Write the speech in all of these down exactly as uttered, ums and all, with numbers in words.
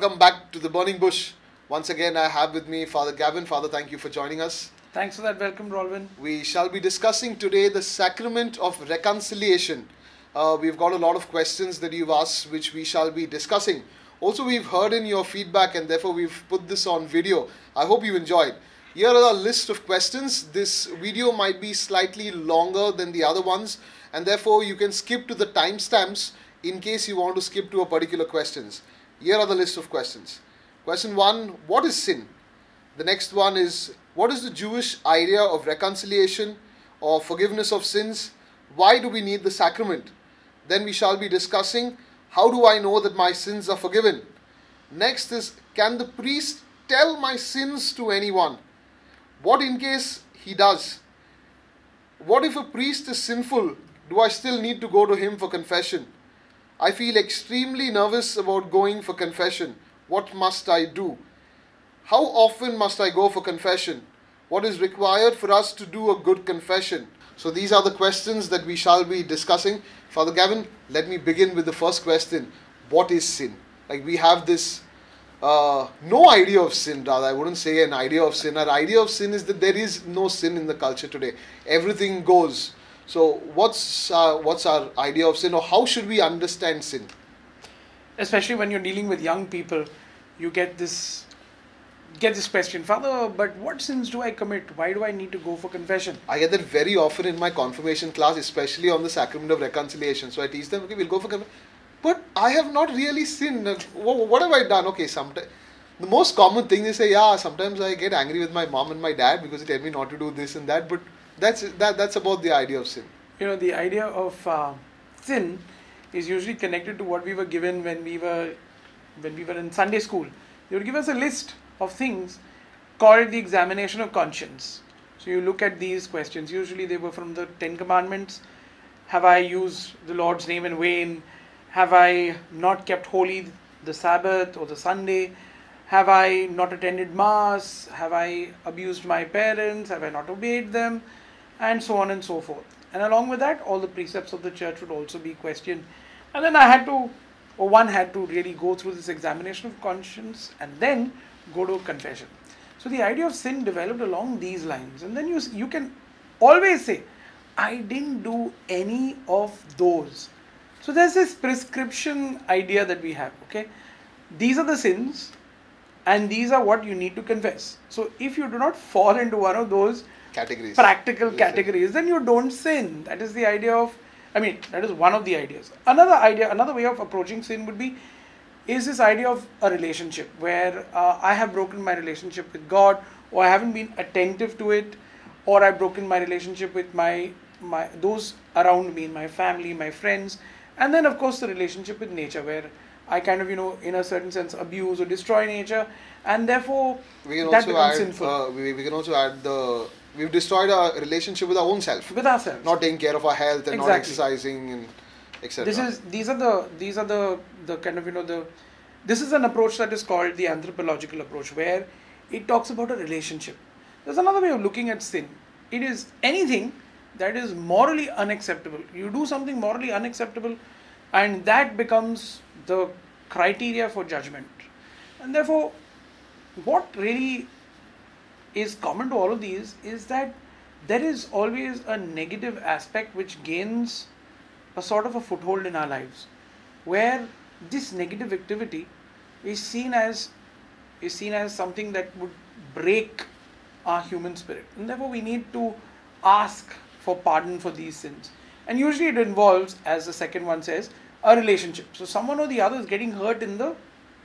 Welcome back to the Burning Bush. Once again, I have with me Father Gavin. Father, thank you for joining us. Thanks for that welcome, Rolwyn. We shall be discussing today the sacrament of reconciliation. Uh, we've got a lot of questions that you've asked, which we shall be discussing. Also, we've heard in your feedback and therefore we've put this on video. I hope you enjoyed. Here are a list of questions. This video might be slightly longer than the other ones, and therefore you can skip to the timestamps in case you want to skip to a particular questions. Here are the list of questions. Question one, what is sin? The next one is, what is the Jewish idea of reconciliation or forgiveness of sins? Why do we need the sacrament? Then we shall be discussing, how do I know that my sins are forgiven? Next is, can the priest tell my sins to anyone? What in case he does? What if a priest is sinful? Do I still need to go to him for confession? I feel extremely nervous about going for confession. What must I do? How often must I go for confession? What is required for us to do a good confession? So these are the questions that we shall be discussing. Father Gavin, let me begin with the first question. What is sin? Like, we have this uh, no idea of sin, rather. I wouldn't say an idea of sin. Our idea of sin is that there is no sin in the culture today. Everything goes. So what's, uh, what's our idea of sin, or how should we understand sin? Especially when you're dealing with young people, you get this, get this question, Father, but what sins do I commit? Why do I need to go for confession? I get that very often in my confirmation class, especially on the sacrament of reconciliation. So I teach them, okay, we'll go for confession. But I have not really sinned. What have I done? Okay, sometimes. The most common thing they say, yeah, sometimes I get angry with my mom and my dad because they tell me not to do this and that, but That's that. That's about the idea of sin. You know, the idea of uh, sin is usually connected to what we were given when we were when we were in Sunday school. They would give us a list of things called the examination of conscience. So you look at these questions. Usually they were from the Ten Commandments. Have I used the Lord's name in vain? Have I not kept holy the Sabbath or the Sunday? Have I not attended Mass? Have I abused my parents? Have I not obeyed them? And so on and so forth. And along with that, all the precepts of the church would also be questioned. And then I had to, or one had to really go through this examination of conscience and then go to confession. So the idea of sin developed along these lines. And then you, you can always say, I didn't do any of those. So there's this prescription idea that we have, okay? These are the sins and these are what you need to confess. So if you do not fall into one of those categories, practical categories, then you don't sin. That is the idea of, I mean, that is one of the ideas. Another idea, another way of approaching sin would be, is this idea of a relationship where uh, I have broken my relationship with God, or I haven't been attentive to it, or I've broken my relationship with my, my those around me, my family, my friends, and then of course the relationship with nature where I kind of, you know, in a certain sense, abuse or destroy nature, and therefore we can that also becomes add, sinful. Uh, we, we can also add the... We've destroyed our relationship with our own self. With ourselves. Not taking care of our health and exactly. Not exercising and et cetera. This is these are the these are the, the kind of you know the this is an approach that is called the anthropological approach, where it talks about a relationship. There's another way of looking at sin. It is anything that is morally unacceptable. You do something morally unacceptable, and that becomes the criteria for judgment. And therefore, what really is common to all of these is that there is always a negative aspect which gains a sort of a foothold in our lives, where this negative activity is seen as is seen as something that would break our human spirit, and therefore we need to ask for pardon for these sins. And usually it involves, as the second one says, a relationship. So someone or the other is getting hurt in the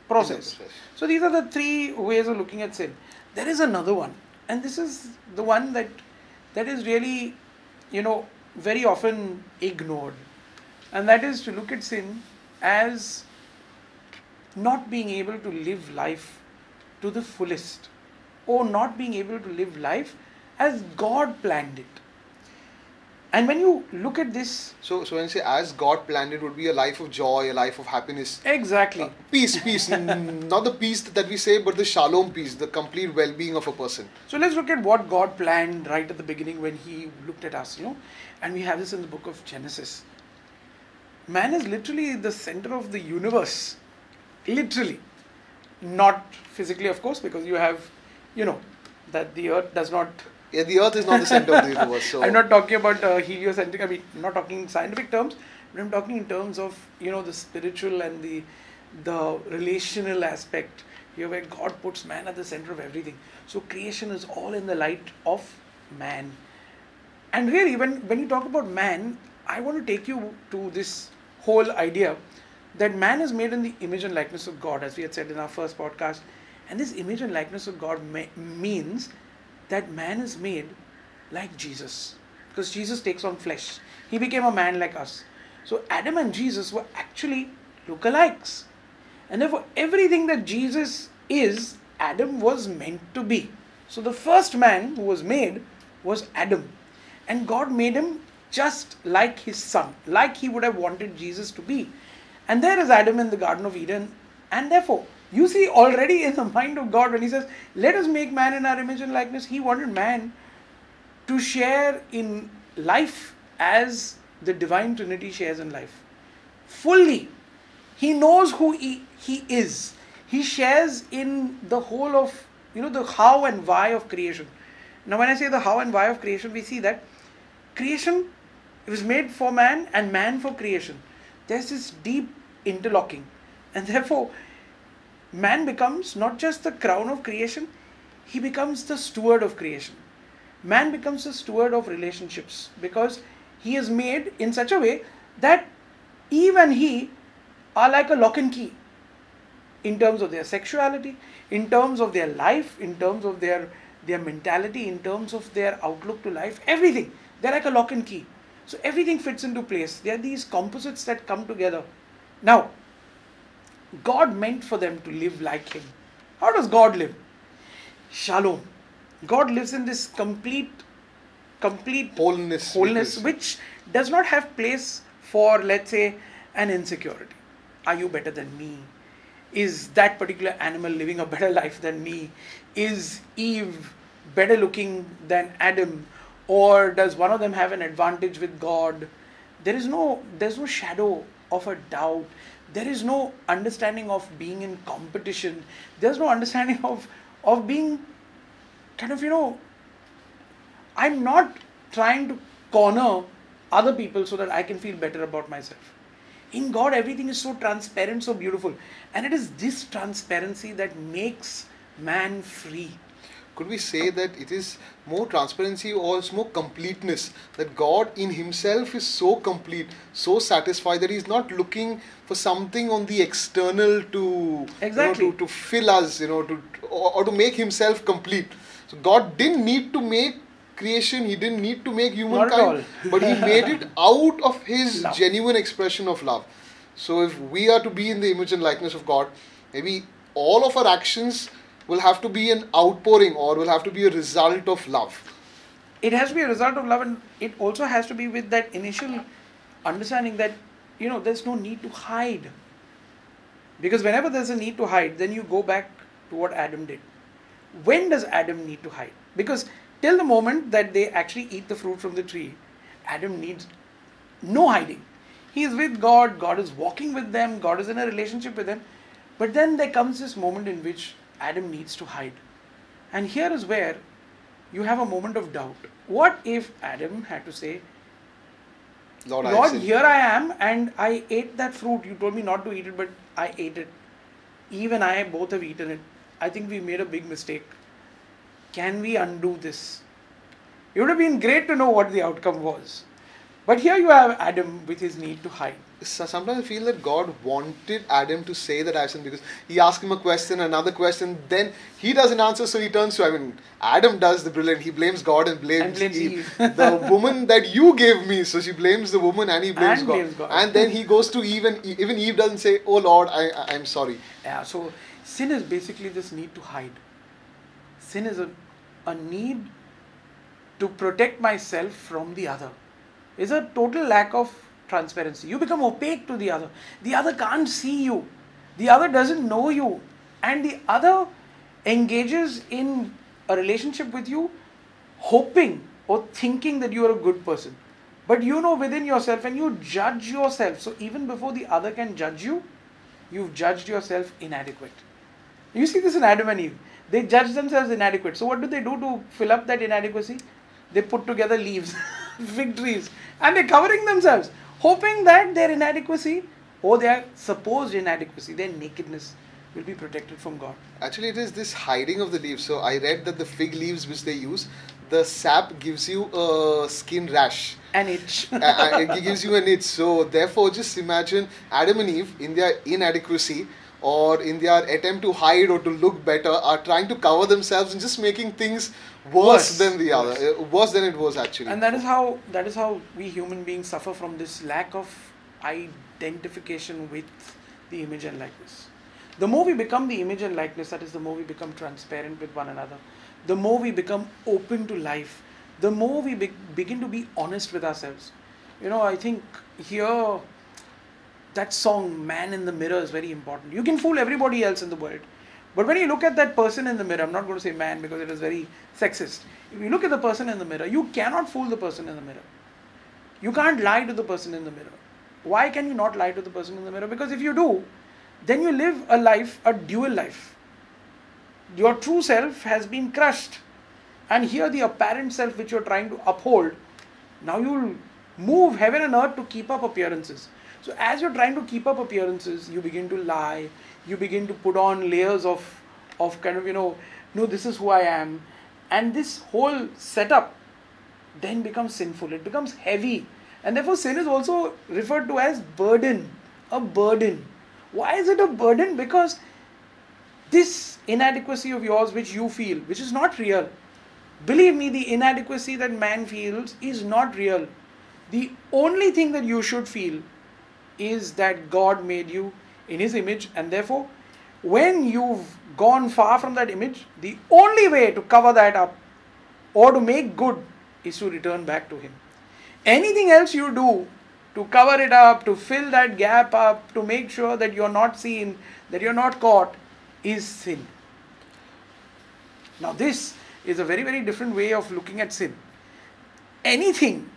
process. In the process. So these are the three ways of looking at sin. There is another one, and this is the one that that is really, you know, very often ignored, and that is to look at sin as not being able to live life to the fullest, or not being able to live life as God planned it. And when you look at this... So, so when you say as God planned, it would be a life of joy, a life of happiness. Exactly. Uh, peace, peace. Not the peace that we say, but the shalom peace, the complete well-being of a person. So let's look at what God planned right at the beginning when he looked at us, you know. And we have this in the book of Genesis. Man is literally the center of the universe. Literally. Not physically, of course, because you have, you know, that the earth does not... Yeah, the earth is not the center of the universe. So I'm not talking about uh, heliocentric, I mean, I'm not talking in scientific terms, but I'm talking in terms of, you know, the spiritual and the the relational aspect here where God puts man at the center of everything. So creation is all in the light of man. And really, when, when you talk about man, I want to take you to this whole idea that man is made in the image and likeness of God, as we had said in our first podcast. And this image and likeness of God means that man is made like Jesus, because Jesus takes on flesh. He became a man like us. So Adam and Jesus were actually lookalikes. And therefore, everything that Jesus is, Adam was meant to be. So the first man who was made was Adam. And God made him just like his son, like he would have wanted Jesus to be. And there is Adam in the Garden of Eden. And therefore, you see already in the mind of God when he says, let us make man in our image and likeness. He wanted man to share in life as the divine Trinity shares in life. Fully. He knows who he, he is. He shares in the whole of, you know, the how and why of creation. Now when I say the how and why of creation, we see that creation was made for man and man for creation. There's this deep interlocking, and therefore man becomes not just the crown of creation, he becomes the steward of creation. Man becomes the steward of relationships, because he is made in such a way that Eve and he are like a lock and key in terms of their sexuality, in terms of their life, in terms of their, their mentality, in terms of their outlook to life, everything. They're like a lock and key. So everything fits into place. There are these composites that come together. Now, God meant for them to live like him. How does God live? Shalom. God lives in this complete, complete wholeness, wholeness which does not have place for, let's say, an insecurity. Are you better than me? Is that particular animal living a better life than me? Is Eve better looking than Adam? Or does one of them have an advantage with God? There is no, there's no shadow of a doubt. There is no understanding of being in competition. There's no understanding of, of being kind of, you know, I'm not trying to corner other people so that I can feel better about myself. In God, everything is so transparent, so beautiful. And it is this transparency that makes man free. Could we say that it is more transparency or more completeness? That God in himself is so complete, so satisfied that he's not looking for something on the external to, exactly. you know, to, to fill us, you know, to or, or to make himself complete. So God didn't need to make creation, he didn't need to make humankind, but he made it out of his love. Genuine expression of love. So if we are to be in the image and likeness of God, maybe all of our actions will have to be an outpouring or will have to be a result of love. It has to be a result of love, and it also has to be with that initial understanding that, you know, there's no need to hide. Because whenever there's a need to hide, then you go back to what Adam did. When does Adam need to hide? Because till the moment that they actually eat the fruit from the tree, Adam needs no hiding. He is with God, God is walking with them, God is in a relationship with them. But then there comes this moment in which Adam needs to hide. And here is where you have a moment of doubt. What if Adam had to say, Lord, Lord I here I am and I ate that fruit. You told me not to eat it, but I ate it. Eve and I both have eaten it. I think we made a big mistake. Can we undo this? It would have been great to know what the outcome was. But here you have Adam with his need to hide. Sometimes I feel that God wanted Adam to say that I've sinned, because he asked him a question, another question, then he doesn't answer, so he turns to, I mean, Adam does the brilliant, he blames God and blames, and blames Eve. Eve. The woman that you gave me, so she blames the woman and he blames, and God. blames God. And then he goes to Eve, and even Eve doesn't say, oh Lord, I, I, I'm sorry. Yeah, so sin is basically this need to hide. Sin is a, a need to protect myself from the other. It's a total lack of transparency. You become opaque to the other. The other can't see you. The other doesn't know you. And the other engages in a relationship with you hoping or thinking that you are a good person. But you know within yourself, and you judge yourself. So even before the other can judge you, you've judged yourself inadequate. You see this in Adam and Eve. They judge themselves inadequate. So what do they do to fill up that inadequacy? They put together leaves, fig trees, and they're covering themselves, hoping that their inadequacy or their supposed inadequacy, their nakedness, will be protected from God. Actually, it is this hiding of the leaves. So I read that the fig leaves which they use, the sap gives you a skin rash. An itch. uh, it gives you an itch. So therefore, just imagine Adam and Eve in their inadequacy, or in their attempt to hide or to look better, are trying to cover themselves and just making things worse, worse. than the other, worse. Uh, worse than it was actually. And that is how that is how we human beings suffer from this lack of identification with the image and likeness. The more we become the image and likeness, that is, the more we become transparent with one another, the more we become open to life, the more we be begin to be honest with ourselves. You know, I think here, that song, Man in the Mirror, is very important. You can fool everybody else in the world, but when you look at that person in the mirror, I'm not going to say man because it is very sexist. If you look at the person in the mirror, you cannot fool the person in the mirror. You can't lie to the person in the mirror. Why can you not lie to the person in the mirror? Because if you do, then you live a life, a dual life. Your true self has been crushed. And here the apparent self which you're trying to uphold, now you'll move heaven and earth to keep up appearances. So as you're trying to keep up appearances, you begin to lie, you begin to put on layers of, of kind of, you know, no, this is who I am. And this whole setup then becomes sinful. It becomes heavy. And therefore sin is also referred to as burden, a burden. Why is it a burden? Because this inadequacy of yours which you feel, which is not real. Believe me, the inadequacy that man feels is not real. The only thing that you should feel is that God made you in His image, and therefore when you've gone far from that image, the only way to cover that up or to make good is to return back to Him. Anything else you do to cover it up, to fill that gap up, to make sure that you're not seen, that you're not caught, is sin. Now this is a very, very different way of looking at sin. Anything,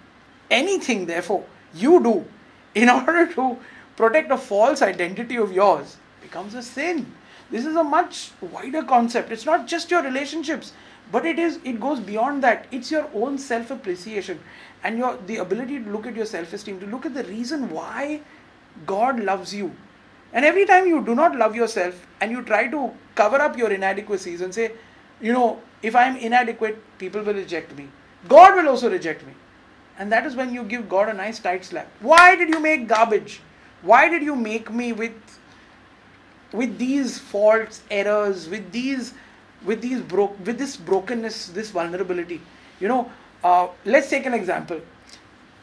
anything therefore you do in order to protect a false identity of yours becomes a sin. This is a much wider concept. It's not just your relationships, but it is, it goes beyond that. It's your own self-appreciation and your the ability to look at your self-esteem, to look at the reason why God loves you. And every time you do not love yourself and you try to cover up your inadequacies and say, you know, if I'm inadequate, people will reject me. God will also reject me. And that is when you give God a nice tight slap. Why did you make garbage? Why did you make me with, with these faults, errors, with these... with these bro with this brokenness, this vulnerability? You know, uh, let's take an example.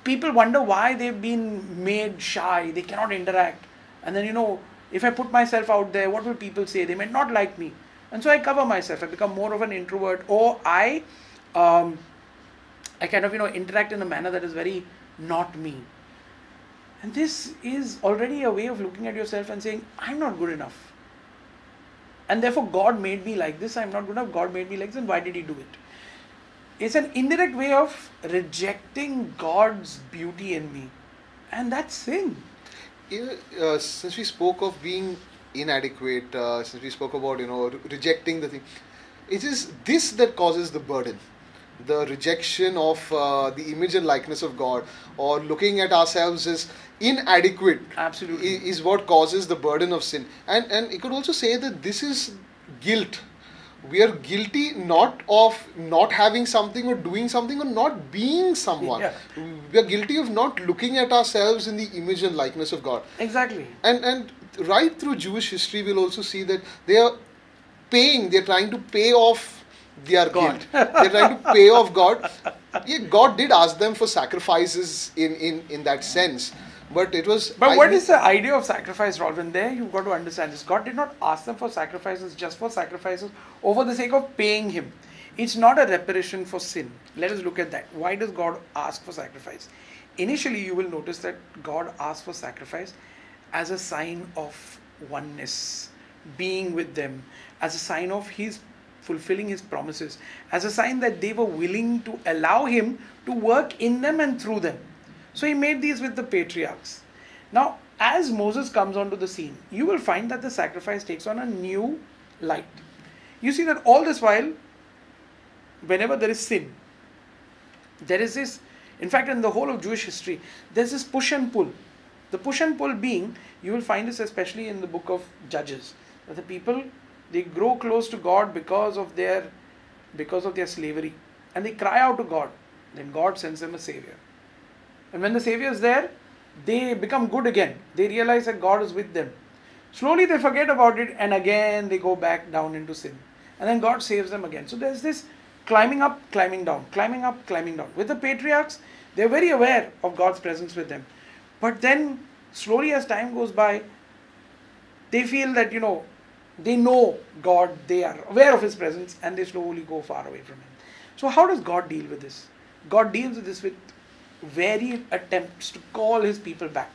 People wonder why they've been made shy, they cannot interact. And then, you know, if I put myself out there, what will people say? They may not like me. And so I cover myself, I become more of an introvert, or I, um, I kind of, you know, interact in a manner that is very not me. And this is already a way of looking at yourself and saying, I'm not good enough. And therefore God made me like this, I'm not good enough, God made me like this, and why did He do it? It's an indirect way of rejecting God's beauty in me. And that's sin. Yeah, uh, since we spoke of being inadequate, uh, since we spoke about, you know, re rejecting the thing, it is this that causes the burden. The rejection of uh, the image and likeness of God, or looking at ourselves as inadequate, absolutely, is, is what causes the burden of sin. And and you could also say that this is guilt. We are guilty not of not having something or doing something or not being someone. Yeah. We are guilty of not looking at ourselves in the image and likeness of God. Exactly. And and right through Jewish history, we'll also see that they are paying. They are trying to pay off their guilt. They're trying to pay off God. Yeah, God did ask them for sacrifices in, in, in that sense. But it was... But I what is the idea of sacrifice, Rolwyn? There you've got to understand this. God did not ask them for sacrifices just for sacrifices over the sake of paying Him. It's not a reparation for sin. Let us look at that. Why does God ask for sacrifice? Initially, you will notice that God asked for sacrifice as a sign of oneness, being with them, as a sign of His fulfilling His promises, as a sign that they were willing to allow Him to work in them and through them. So He made these with the patriarchs. Now, as Moses comes onto the scene, you will find that the sacrifice takes on a new light. You see that all this while, whenever there is sin, there is this, in fact in the whole of Jewish history, there is this push and pull. The push and pull being, you will find this especially in the book of Judges, that the people, they grow close to God because of their, because of their slavery, and they cry out to God. Then God sends them a savior. And when the savior is there, they become good again. They realize that God is with them. Slowly they forget about it, and again they go back down into sin. And then God saves them again. So there's this climbing up, climbing down, climbing up, climbing down. With the patriarchs, they're very aware of God's presence with them. But then slowly as time goes by, they feel that, you know, they know God, they are aware of His presence, and they slowly go far away from Him. So how does God deal with this? God deals with this with varied attempts to call His people back.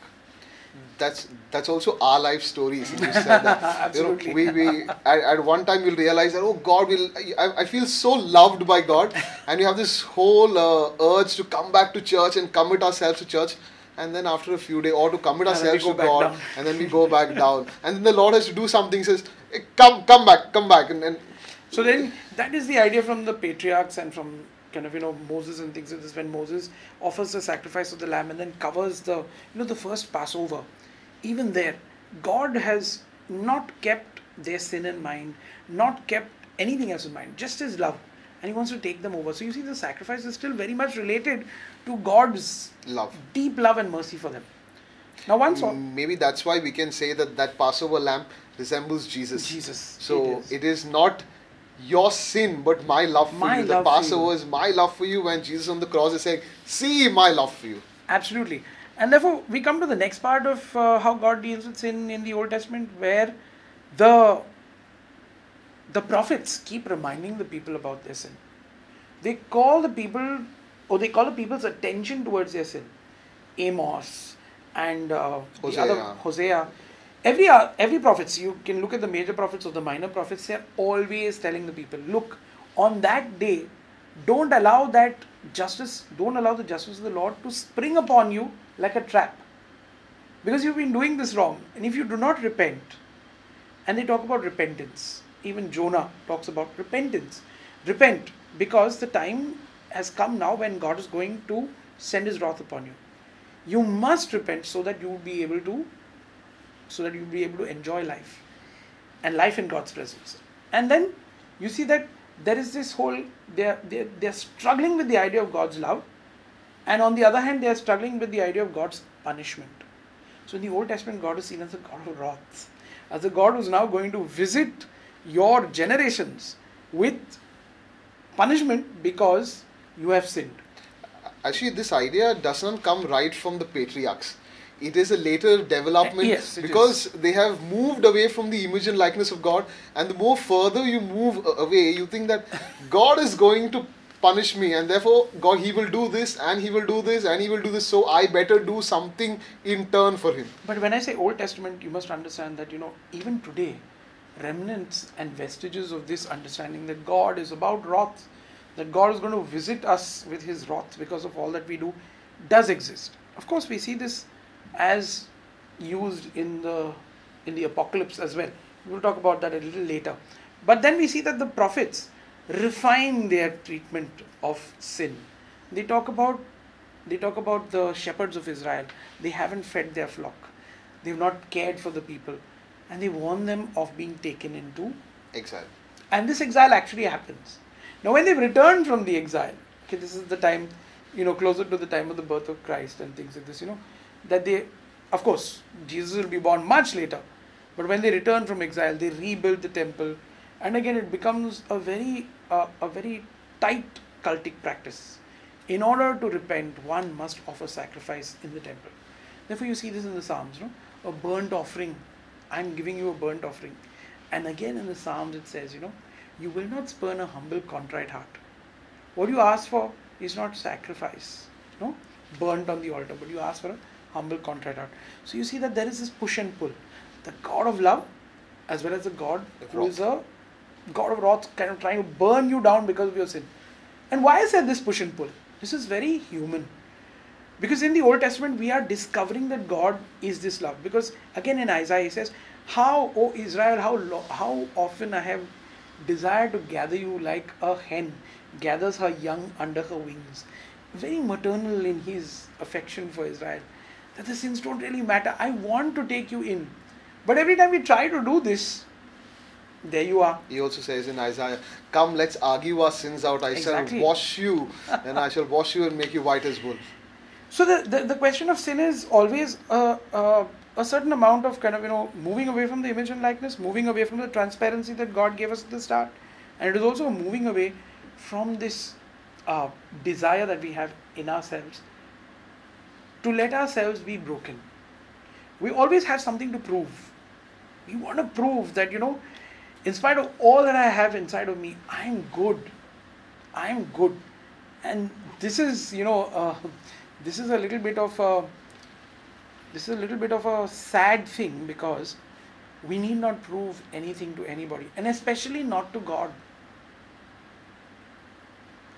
That's that's also our life stories. You said that. Absolutely. You know, we, we, at, at one time we'll realize that, oh, God will, I, I feel so loved by God, and we have this whole uh, urge to come back to church and commit ourselves to church. And then after a few days, or to commit ourselves to God, and then we go back down. And then the Lord has to do something, says, hey, come, come back, come back. And, and So then that is the idea from the patriarchs and from kind of, you know, Moses and things like this, when Moses offers the sacrifice of the lamb and then covers the, you know, the first Passover. Even there, God has not kept their sin in mind, not kept anything else in mind, just His love. And He wants to take them over. So you see, the sacrifice is still very much related to God's love, deep love and mercy for them. Now, once on, maybe that's why we can say that that Passover lamb resembles Jesus. Jesus. So it is, it is not your sin, but my love for my you. Love the Passover you. is my love for you, when Jesus on the cross is saying, see my love for you. Absolutely. And therefore, we come to the next part of uh, how God deals with sin in the Old Testament, where the The prophets keep reminding the people about their sin. They call the people, or they call the people's attention towards their sin. Amos and uh, Hosea. The other, Hosea. Every, every prophets, you can look at the major prophets or the minor prophets, they are always telling the people, look, on that day, don't allow that justice, don't allow the justice of the Lord to spring upon you like a trap. Because you've been doing this wrong. And if you do not repent, and they talk about repentance. Even Jonah talks about repentance. Repent, because the time has come now when God is going to send His wrath upon you. You must repent so that you will be able to, so that you will be able to enjoy life and life in God's presence. And then you see that there is this whole, they're, they're, they're struggling with the idea of God's love, and on the other hand, they're struggling with the idea of God's punishment. So in the Old Testament, God is seen as a God of wrath, as a God who is now going to visit your generations with punishment because you have sinned. Actually, this idea does not come right from the patriarchs. It is a later development, yes, because is. they have moved away from the image and likeness of God, and the more further you move away, you think that God is going to punish me, and therefore God, He will do this and He will do this and He will do this, so I better do something in turn for Him. But when I say Old Testament, you must understand that, you know, even today, remnants and vestiges of this understanding that God is about wrath, that God is going to visit us with His wrath because of all that we do, does exist. Of course, we see this as used in the in the apocalypse as well. We'll talk about that a little later. But then we see that the prophets refine their treatment of sin. They talk about they talk about the shepherds of Israel. They haven't fed their flock. They've not cared for the people. And they warn them of being taken into exile. And this exile actually happens. Now when they've returned from the exile, okay, this is the time, you know, closer to the time of the birth of Christ and things like this, you know, that they, of course, Jesus will be born much later. But when they return from exile, they rebuild the temple. And again, it becomes a very, uh, a very tight cultic practice. In order to repent, one must offer sacrifice in the temple. Therefore, you see this in the Psalms, you know, a burnt offering. I'm giving you a burnt offering. And again in the Psalms it says, you know, you will not spurn a humble, contrite heart. What you ask for is not sacrifice, you know, burnt on the altar, but you ask for a humble, contrite heart. So you see that there is this push and pull. The God of love, as well as the God who is a God of wrath, kind of trying to burn you down because of your sin. And why is there this push and pull? This is very human. Because in the Old Testament, we are discovering that God is this love. Because again in Isaiah, he says, How, O Israel, how, lo how often I have desired to gather you like a hen gathers her young under her wings. Very maternal in his affection for Israel. That the sins don't really matter. I want to take you in. But every time we try to do this, there you are. He also says in Isaiah, come, let's argue our sins out. I exactly. shall wash you and I shall wash you and make you white as wool. So the, the, the question of sin is always a, a, a certain amount of kind of, you know, moving away from the image and likeness, moving away from the transparency that God gave us at the start. And it is also a moving away from this uh, desire that we have in ourselves to let ourselves be broken. We always have something to prove. We want to prove that, you know, in spite of all that I have inside of me, I am good. I am good. And this is, you know... Uh, This is a little bit of a, this is a little bit of a sad thing, because we need not prove anything to anybody, and especially not to God.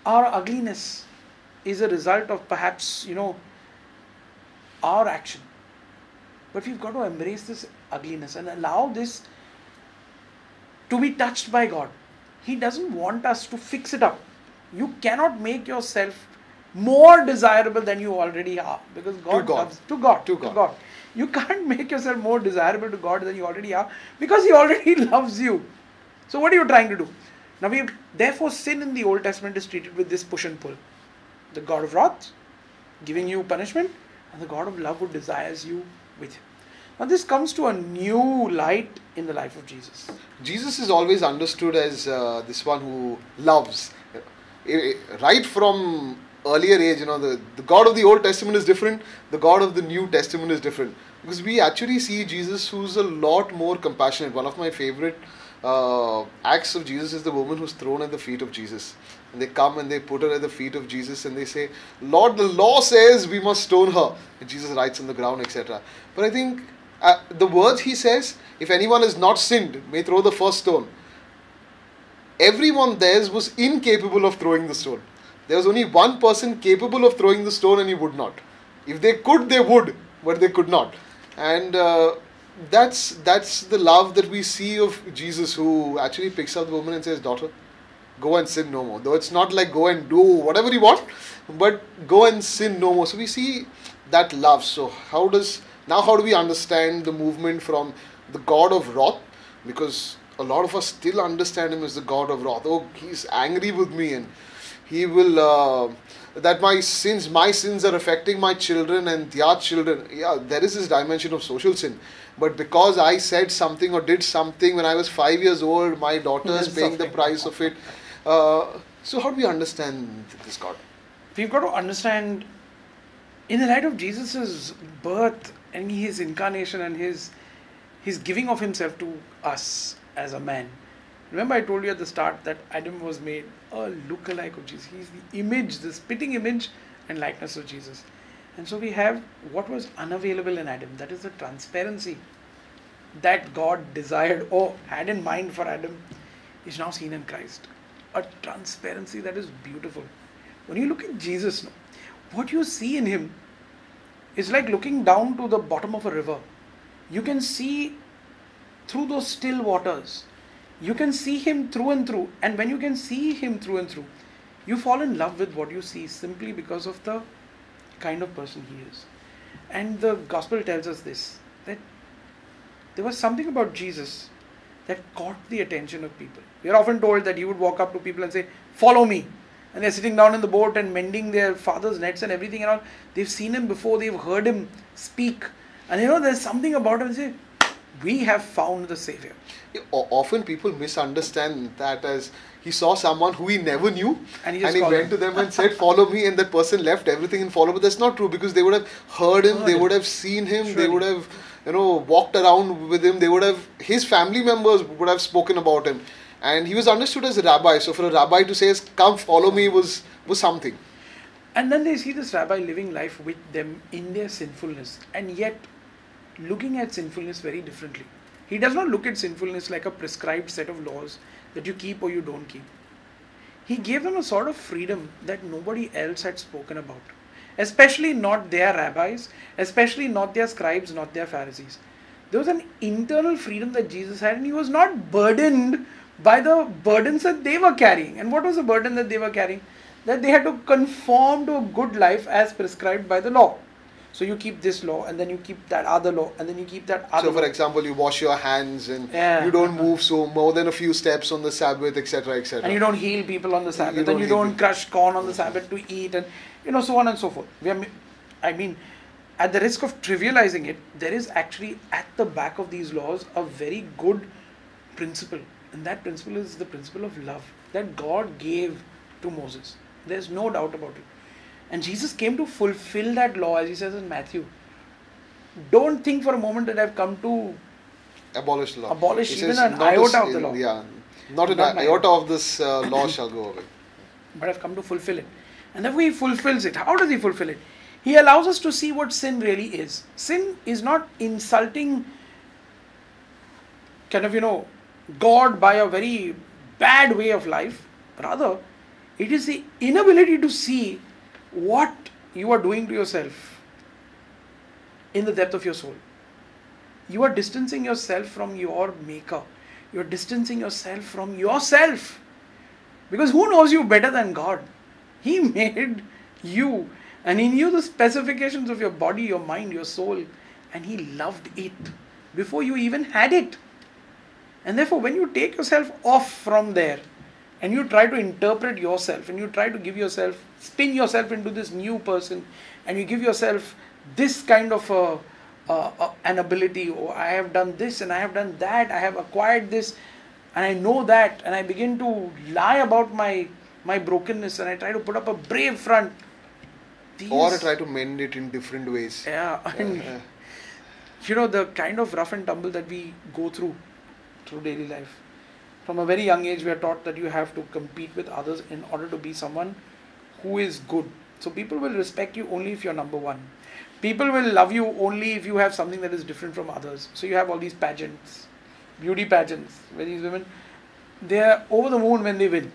Our ugliness is a result of perhaps, you know, our action. But we've got to embrace this ugliness and allow this to be touched by God. He doesn't want us to fix it up. You cannot make yourself more desirable than you already are, because God, to God. Loves to God, to God, to God. You can't make yourself more desirable to God than you already are, because He already loves you. So what are you trying to do? Now, we therefore sin in the Old Testament is treated with this push and pull: the God of wrath, giving you punishment, and the God of love who desires you with Him. Now this comes to a new light in the life of Jesus. Jesus is always understood as uh, this one who loves, right from earlier age. You know, the, the God of the Old Testament is different, the God of the New Testament is different, because we actually see Jesus who's a lot more compassionate. One of my favorite uh, acts of Jesus is the woman who's thrown at the feet of Jesus, and they come and they put her at the feet of Jesus and they say, Lord, the law says we must stone her, and Jesus writes on the ground, et cetera. But I think uh, the words He says, if anyone has not sinned, may throw the first stone. Everyone there was incapable of throwing the stone. There was only one person capable of throwing the stone, and he would not. If they could, they would, but they could not. And uh, that's that's the love that we see of Jesus, who actually picks up the woman and says, daughter, go and sin no more. Though it's not like go and do whatever you want, but go and sin no more. So we see that love. So how does, now how do we understand the movement from the God of wrath? Because a lot of us still understand Him as the God of wrath. Oh, He's angry with me, and He will, uh, that my sins, my sins are affecting my children and their children. Yeah, there is this dimension of social sin. But because I said something or did something when I was five years old, my daughter is paying the price of it. Uh, so how do we understand this God? We've got to understand, in the light of Jesus' birth and His incarnation and His, his giving of Himself to us as a man. Remember I told you at the start that Adam was made a lookalike of Jesus. He is the image, the spitting image and likeness of Jesus. And so we have what was unavailable in Adam. That is the transparency that God desired or had in mind for Adam is now seen in Christ. A transparency that is beautiful. When you look at Jesus, what you see in Him is like looking down to the bottom of a river. You can see through those still waters. You can see Him through and through, and when you can see Him through and through, you fall in love with what you see, simply because of the kind of person He is. And the Gospel tells us this, that there was something about Jesus that caught the attention of people. We are often told that He would walk up to people and say, follow me. And they're sitting down in the boat and mending their father's nets and everything and all. They've seen Him before, they've heard Him speak. And you know, there's something about Him and say, we have found the Savior. Often people misunderstand that as He saw someone who He never knew, and he, and he went him. to them and said, follow me, and that person left everything and followed. But that's not true, because they would have heard him, heard they him. would have seen him, Surely. they would have, you know, walked around with Him, they would have, His family members would have spoken about Him. And He was understood as a rabbi. So for a rabbi to say, come follow me, was, was something. And then they see this rabbi living life with them in their sinfulness, and yet looking at sinfulness very differently. He does not look at sinfulness like a prescribed set of laws that you keep or you don't keep. He gave them a sort of freedom that nobody else had spoken about. Especially not their rabbis, especially not their scribes, not their Pharisees. There was an internal freedom that Jesus had, and he was not burdened by the burdens that they were carrying. And what was the burden that they were carrying? That they had to conform to a good life as prescribed by the law. So you keep this law, and then you keep that other law, and then you keep that other law. So for example, you wash your hands, and yeah. you don't move so more than a few steps on the Sabbath, etc, et cetera. And you don't heal people on the Sabbath, you and you don't people. crush corn on the Sabbath to eat, and you know, so on and so forth. We are, I mean, at the risk of trivializing it, there is actually at the back of these laws a very good principle. And that principle is the principle of love that God gave to Moses. There's no doubt about it. And Jesus came to fulfill that law, as he says in Matthew. Don't think for a moment that I've come to abolish law. Abolish it even an iota a, of the law. Yeah, not an not iota of this uh, law shall go away. But I've come to fulfill it. And therefore he fulfills it. How does he fulfill it? He allows us to see what sin really is. Sin is not insulting, kind of, you know, God by a very bad way of life. Rather, it is the inability to see what you are doing to yourself in the depth of your soul. You are distancing yourself from your maker. You are distancing yourself from yourself. Because who knows you better than God? He made you, and he knew the specifications of your body, your mind, your soul, and he loved it before you even had it. And therefore, when you take yourself off from there, and you try to interpret yourself, and you try to give yourself, spin yourself into this new person, and you give yourself this kind of a, a, a, an ability, or I have done this, and I have done that, I have acquired this, and I know that, and I begin to lie about my, my brokenness, and I try to put up a brave front. These, or I try to mend it in different ways. Yeah, and yeah. You know, the kind of rough and tumble that we go through, through daily life. From a very young age, we are taught that you have to compete with others in order to be someone who is good. So people will respect you only if you're number one. People will love you only if you have something that is different from others. So you have all these pageants, beauty pageants, where these women, they are over the moon when they win.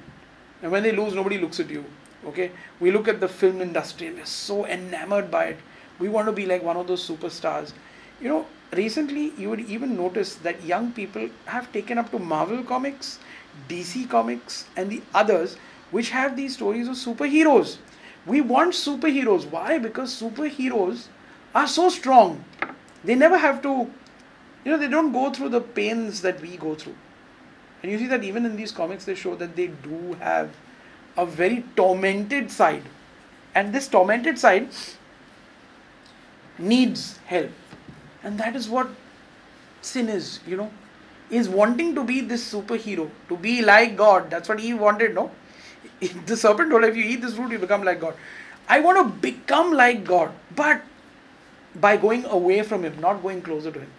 And when they lose, nobody looks at you. Okay? We look at the film industry, and we're so enamored by it. We want to be like one of those superstars. You know, recently, you would even notice that young people have taken up to Marvel Comics, D C Comics, and the others, which have these stories of superheroes. We want superheroes. Why? Because superheroes are so strong. They never have to, you know, they don't go through the pains that we go through. And you see that even in these comics, they show that they do have a very tormented side. And this tormented side needs help. And that is what sin is, you know, is wanting to be this superhero, to be like God. That's what he wanted, no? The serpent told him, if you eat this fruit, you become like God. I want to become like God, but by going away from him, not going closer to him.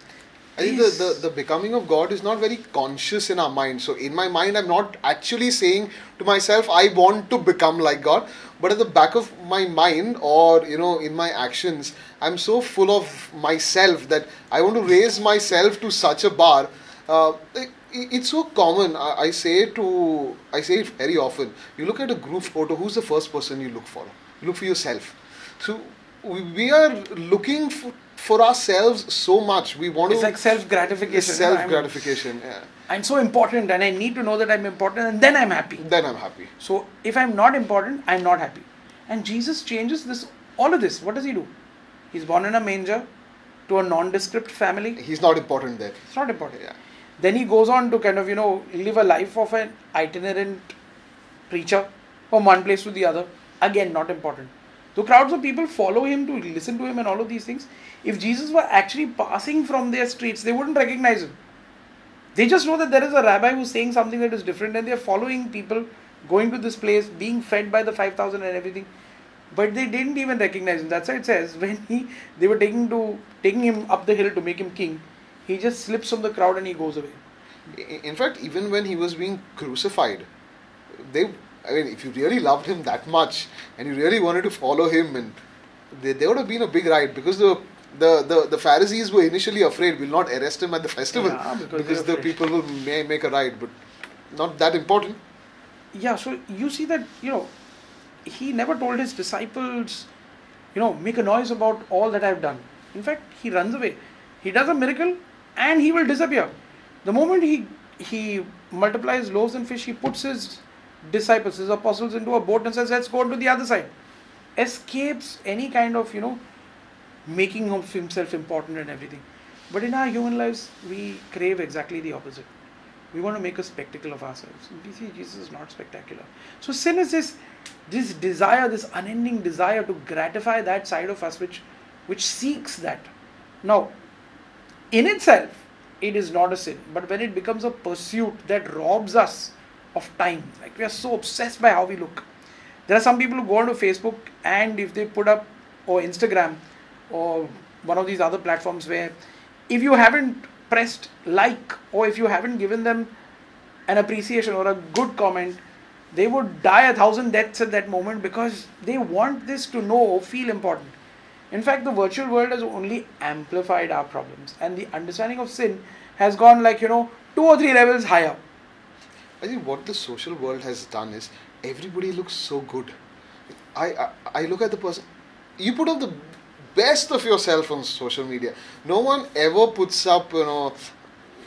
I think the, the, the becoming of God is not very conscious in our mind. So in my mind, I'm not actually saying to myself, I want to become like God. But at the back of my mind, or, you know, in my actions, I'm so full of myself that I want to raise myself to such a bar. Uh, it, it's so common. I, I say to, I say it very often. You look at a group photo, who's the first person you look for? You look for yourself. So we are looking for, for ourselves so much. We want it's to... It's like self-gratification. It's self-gratification, yeah. I'm so important, and I need to know that I'm important, and then I'm happy. Then I'm happy. So if I'm not important, I'm not happy. And Jesus changes this, all of this. What does he do? He's born in a manger to a nondescript family. He's not important there. It's not important. Yeah. Then he goes on to kind of, you know, live a life of an itinerant preacher from one place to the other. Again, not important. So crowds of people follow him to listen to him and all of these things. If Jesus were actually passing from their streets, they wouldn't recognize him. They just know that there is a rabbi who's saying something that is different, and they're following people, going to this place, being fed by the five thousand and everything. But they didn't even recognize him. That's why it says when he they were taking to taking him up the hill to make him king, he just slips from the crowd and he goes away. In fact, even when he was being crucified, they... I mean, if you really loved him that much and you really wanted to follow him, and they, they would have been a big ride, because the, the, the, the Pharisees were initially afraid, we'll not arrest him at the festival, yeah, because, because the people will may make a ride, but not that important. Yeah, so you see that, you know, he never told his disciples, you know, make a noise about all that I've done. In fact, he runs away. He does a miracle and he will disappear. The moment he, he multiplies loaves and fish, he puts his disciples, his apostles into a boat and says, let's go on to the other side. Escapes any kind of, you know, making of himself important and everything. But in our human lives, we crave exactly the opposite. We want to make a spectacle of ourselves. We see Jesus is not spectacular. So sin is this, this desire, this unending desire to gratify that side of us which, which seeks that. Now, in itself, it is not a sin. But when it becomes a pursuit that robs us of time, like we are so obsessed by how we look. There are some people who go onto Facebook, and if they put up, or Instagram, or one of these other platforms where if you haven't pressed like, or if you haven't given them an appreciation or a good comment, they would die a thousand deaths at that moment because they want this to know or feel important. In fact, the virtual world has only amplified our problems, and the understanding of sin has gone, like, you know, two or three levels higher. I think what the social world has done is everybody looks so good. I I, I look at the person, you put up the best of yourself on social media. No one ever puts up, you know,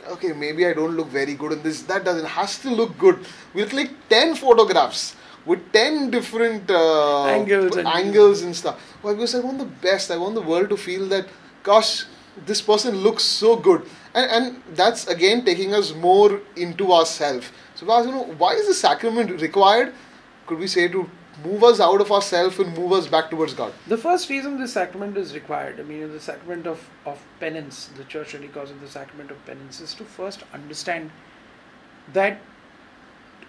okay, maybe I don't look very good in this, that doesn't, has to look good. We'll click ten photographs with ten different uh, angles, and, angles and stuff. Well, because I want the best, I want the world to feel that, gosh, this person looks so good. And, and that's again taking us more into ourselves. So, you know, why is the sacrament required? Could we say to move us out of ourselves and move us back towards God? The first reason the sacrament is required, I mean, the sacrament of, of penance, the church really calls it the sacrament of penance, is to first understand that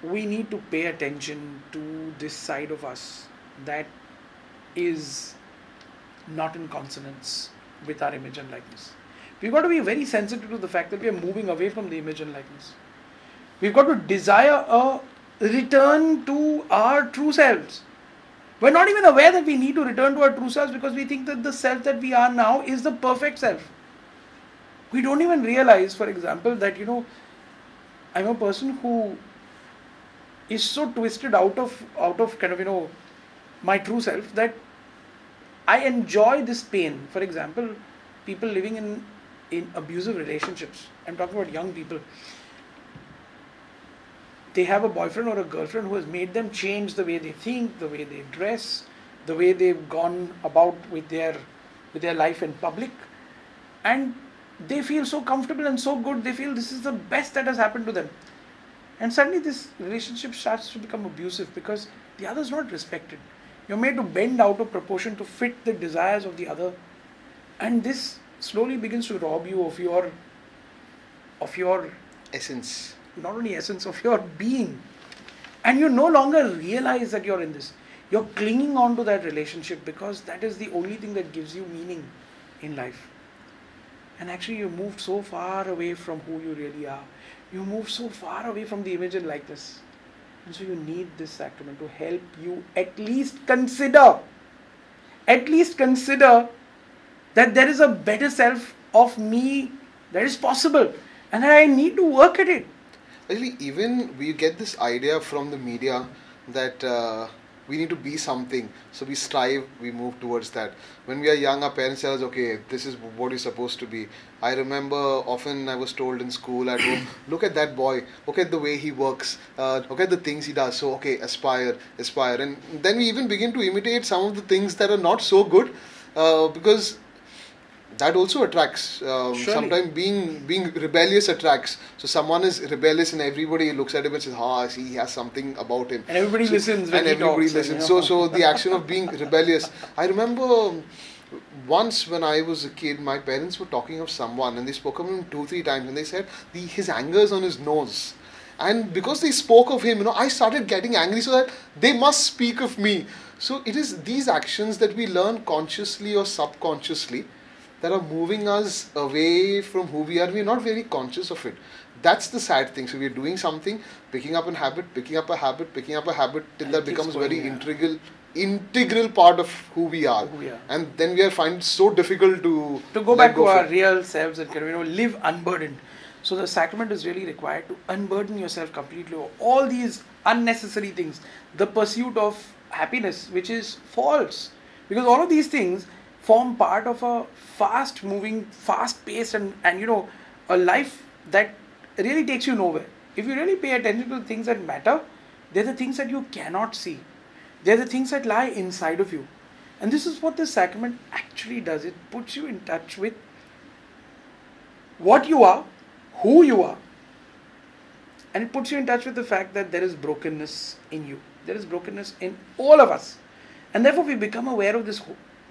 we need to pay attention to this side of us that is not in consonance with our image and likeness. We've got to be very sensitive to the fact that we are moving away from the image and likeness. We've got to desire a return to our true selves. We're not even aware that we need to return to our true selves because we think that the self that we are now is the perfect self. We don't even realize, for example, that, you know, I'm a person who is so twisted out of, out of kind of, you know, my true self that I enjoy this pain. For example, people living in, in abusive relationships. I'm talking about young people. They have a boyfriend or a girlfriend who has made them change the way they think, the way they dress, the way they've gone about with their, with their life in public. And they feel so comfortable and so good, they feel this is the best that has happened to them. And suddenly this relationship starts to become abusive because the other is not respected. You're made to bend out of proportion to fit the desires of the other. And this slowly begins to rob you of your, of your essence. Not only essence, of your being. And you no longer realize that you're in this. You're clinging on to that relationship because that is the only thing that gives you meaning in life. And actually you moved so far away from who you really are. You moved so far away from the image and likeness. And so you need this sacrament to help you at least consider, at least consider that there is a better self of me that is possible and that I need to work at it. Actually, even we get this idea from the media that uh, we need to be something. So we strive, we move towards that. When we are young, our parents tell us, okay, this is what you're supposed to be. I remember often I was told in school, at home, look at that boy, look at the way he works, uh, look at the things he does. So, okay, aspire, aspire. And then we even begin to imitate some of the things that are not so good uh, because that also attracts. Um, sometimes being being rebellious attracts. So someone is rebellious and everybody looks at him and says, ah, see, he has something about him. And everybody so, listens when and he everybody talks. Listens. So, so the action of being rebellious. I remember once when I was a kid, my parents were talking of someone and they spoke of him two, three times and they said the, his anger is on his nose. And because they spoke of him, you know, I started getting angry so that they must speak of me. So it is these actions that we learn consciously or subconsciously that are moving us away from who we are. We are not very conscious of it. That's the sad thing. So we are doing something, picking up a habit, picking up a habit, picking up a habit, till that becomes very integral, integral part of who we are. Who we are. And then we are find it so difficult to to go back to our real selves and, you know, live unburdened. So the sacrament is really required to unburden yourself completely of all these unnecessary things. The pursuit of happiness, which is false, because all of these things form part of a fast-moving, fast-paced and, and, you know, a life that really takes you nowhere. If you really pay attention to the things that matter, they're the things that you cannot see. They're the things that lie inside of you. And this is what the sacrament actually does. It puts you in touch with what you are, who you are. And it puts you in touch with the fact that there is brokenness in you. There is brokenness in all of us. And therefore we become aware of this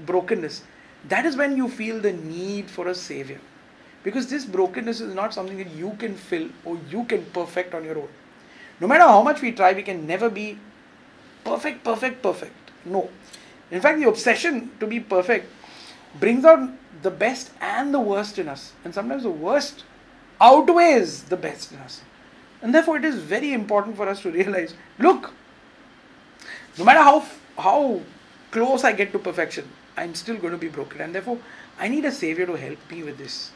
brokenness. That is when you feel the need for a savior. Because this brokenness is not something that you can fill or you can perfect on your own. No matter how much we try, we can never be perfect, perfect, perfect. No. In fact, the obsession to be perfect brings out the best and the worst in us. And sometimes the worst outweighs the best in us. And therefore it is very important for us to realize, look, no matter how, how close I get to perfection, I'm still going to be broken. And therefore I need a savior to help me with this.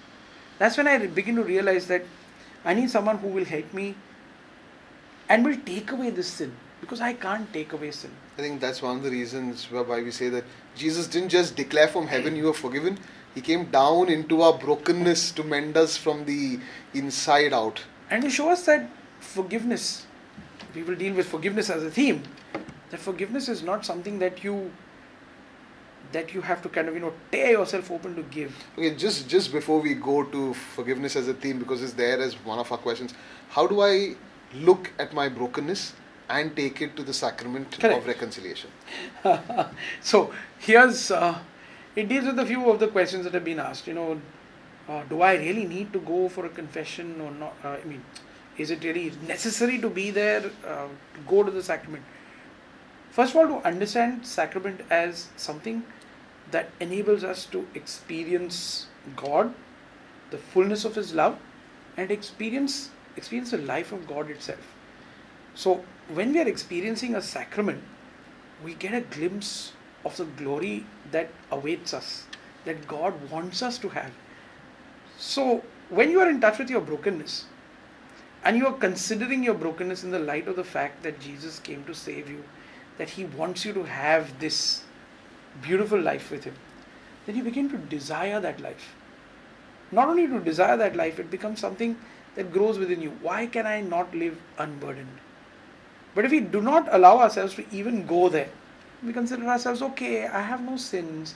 That's when I begin to realize that I need someone who will help me and will take away this sin, because I can't take away sin. I think that's one of the reasons why we say that Jesus didn't just declare from heaven, you are forgiven. He came down into our brokenness to mend us from the inside out. And to show us that forgiveness, we will deal with forgiveness as a theme, that forgiveness is not something that you that you have to kind of, you know, tear yourself open to give. Okay, just, just before we go to forgiveness as a theme, because it's there as one of our questions, how do I look at my brokenness and take it to the sacrament Correct. Of reconciliation? So, here's, uh, it deals with a few of the questions that have been asked, you know, uh, do I really need to go for a confession or not? Uh, I mean, is it really necessary to be there, uh, to go to the sacrament? First of all, to understand sacrament as something that enables us to experience God, the fullness of His love, and experience experience the life of God itself. So when we are experiencing a sacrament, we get a glimpse of the glory that awaits us, that God wants us to have. So when you are in touch with your brokenness, and you are considering your brokenness in the light of the fact that Jesus came to save you, that He wants you to have this beautiful life with Him, then you begin to desire that life. Not only to desire that life, it becomes something that grows within you. Why can I not live unburdened? But if we do not allow ourselves to even go there, we consider ourselves, okay, I have no sins.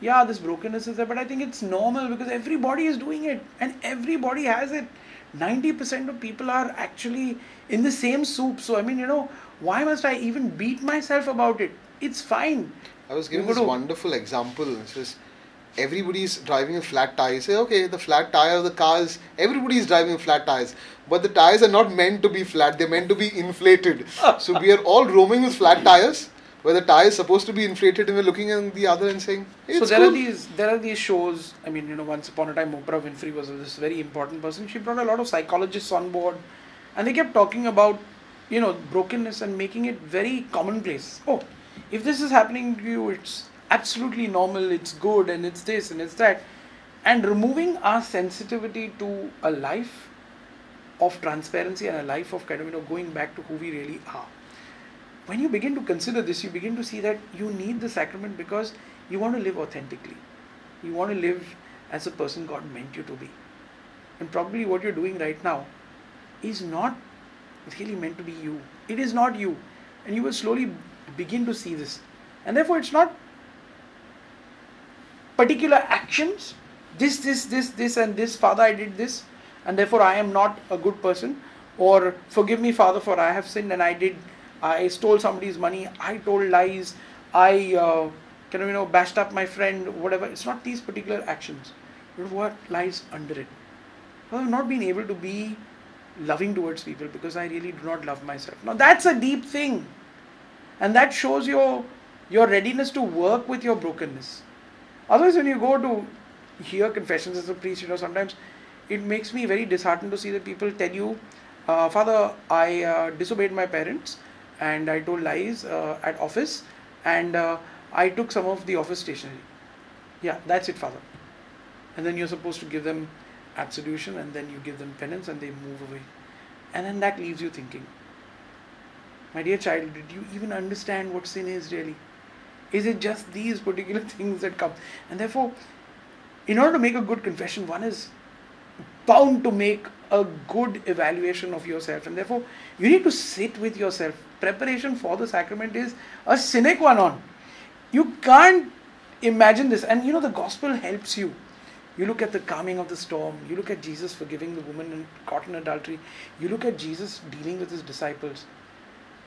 Yeah, this brokenness is there, but I think it's normal because everybody is doing it and everybody has it. ninety percent of people are actually in the same soup. So, I mean, you know, why must I even beat myself about it? It's fine. I was given this wonderful example. It says, everybody's driving a flat tire. You say, okay, the flat tire of the cars, everybody's driving flat tires. But the tires are not meant to be flat. They're meant to be inflated. So we are all roaming with flat tires, where the tire is supposed to be inflated, and we're looking at the other and saying, hey, so there cool. are these there are these shows. I mean, you know, once upon a time, Oprah Winfrey was this very important person. She brought a lot of psychologists on board, and they kept talking about, you know, brokenness and making it very commonplace. Oh, if this is happening to you, it's absolutely normal, it's good, and it's this and it's that. And removing our sensitivity to a life of transparency and a life of kind of, you know, going back to who we really are. When you begin to consider this, you begin to see that you need the sacrament because you want to live authentically. You want to live as a person God meant you to be. And probably what you're doing right now is not really meant to be you. It is not you. And you will slowly begin to see this. And therefore it's not particular actions. This, this, this, this and this. Father, I did this and therefore I am not a good person. Or forgive me, Father, for I have sinned and I did I stole somebody's money, I told lies, I uh, kind of, you know, bashed up my friend, whatever. It's not these particular actions, but what lies under it. I have not been able to be loving towards people because I really do not love myself. Now that's a deep thing. And that shows your, your readiness to work with your brokenness. Otherwise, when you go to hear confessions as a priest, you know, sometimes it makes me very disheartened to see that people tell you, uh, Father, I uh, disobeyed my parents. And I told lies uh, at office and uh, I took some of the office stationery. Yeah, that's it, Father. And then you're supposed to give them absolution and then you give them penance and they move away. And then that leaves you thinking, my dear child, did you even understand what sin is really? Is it just these particular things that come? And therefore, in order to make a good confession, one is bound to make a good evaluation of yourself, and therefore you need to sit with yourself. Preparation for the sacrament is a sine qua non. You can't imagine this, and you know the gospel helps you. You look at the calming of the storm, you look at Jesus forgiving the woman caught in adultery, you look at Jesus dealing with his disciples.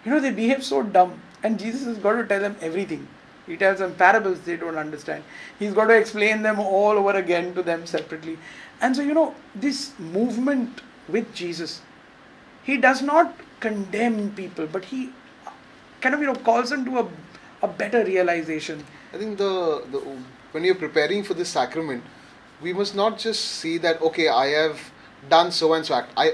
You know, they behave so dumb, and Jesus has got to tell them everything. He tells them parables they don't understand. He's got to explain them all over again to them separately. And so, you know, this movement with Jesus, he does not condemn people, but he kind of, you know, calls them to a, a better realization. I think the, the when you're preparing for this sacrament, we must not just see that, okay, I have done so and so act. I,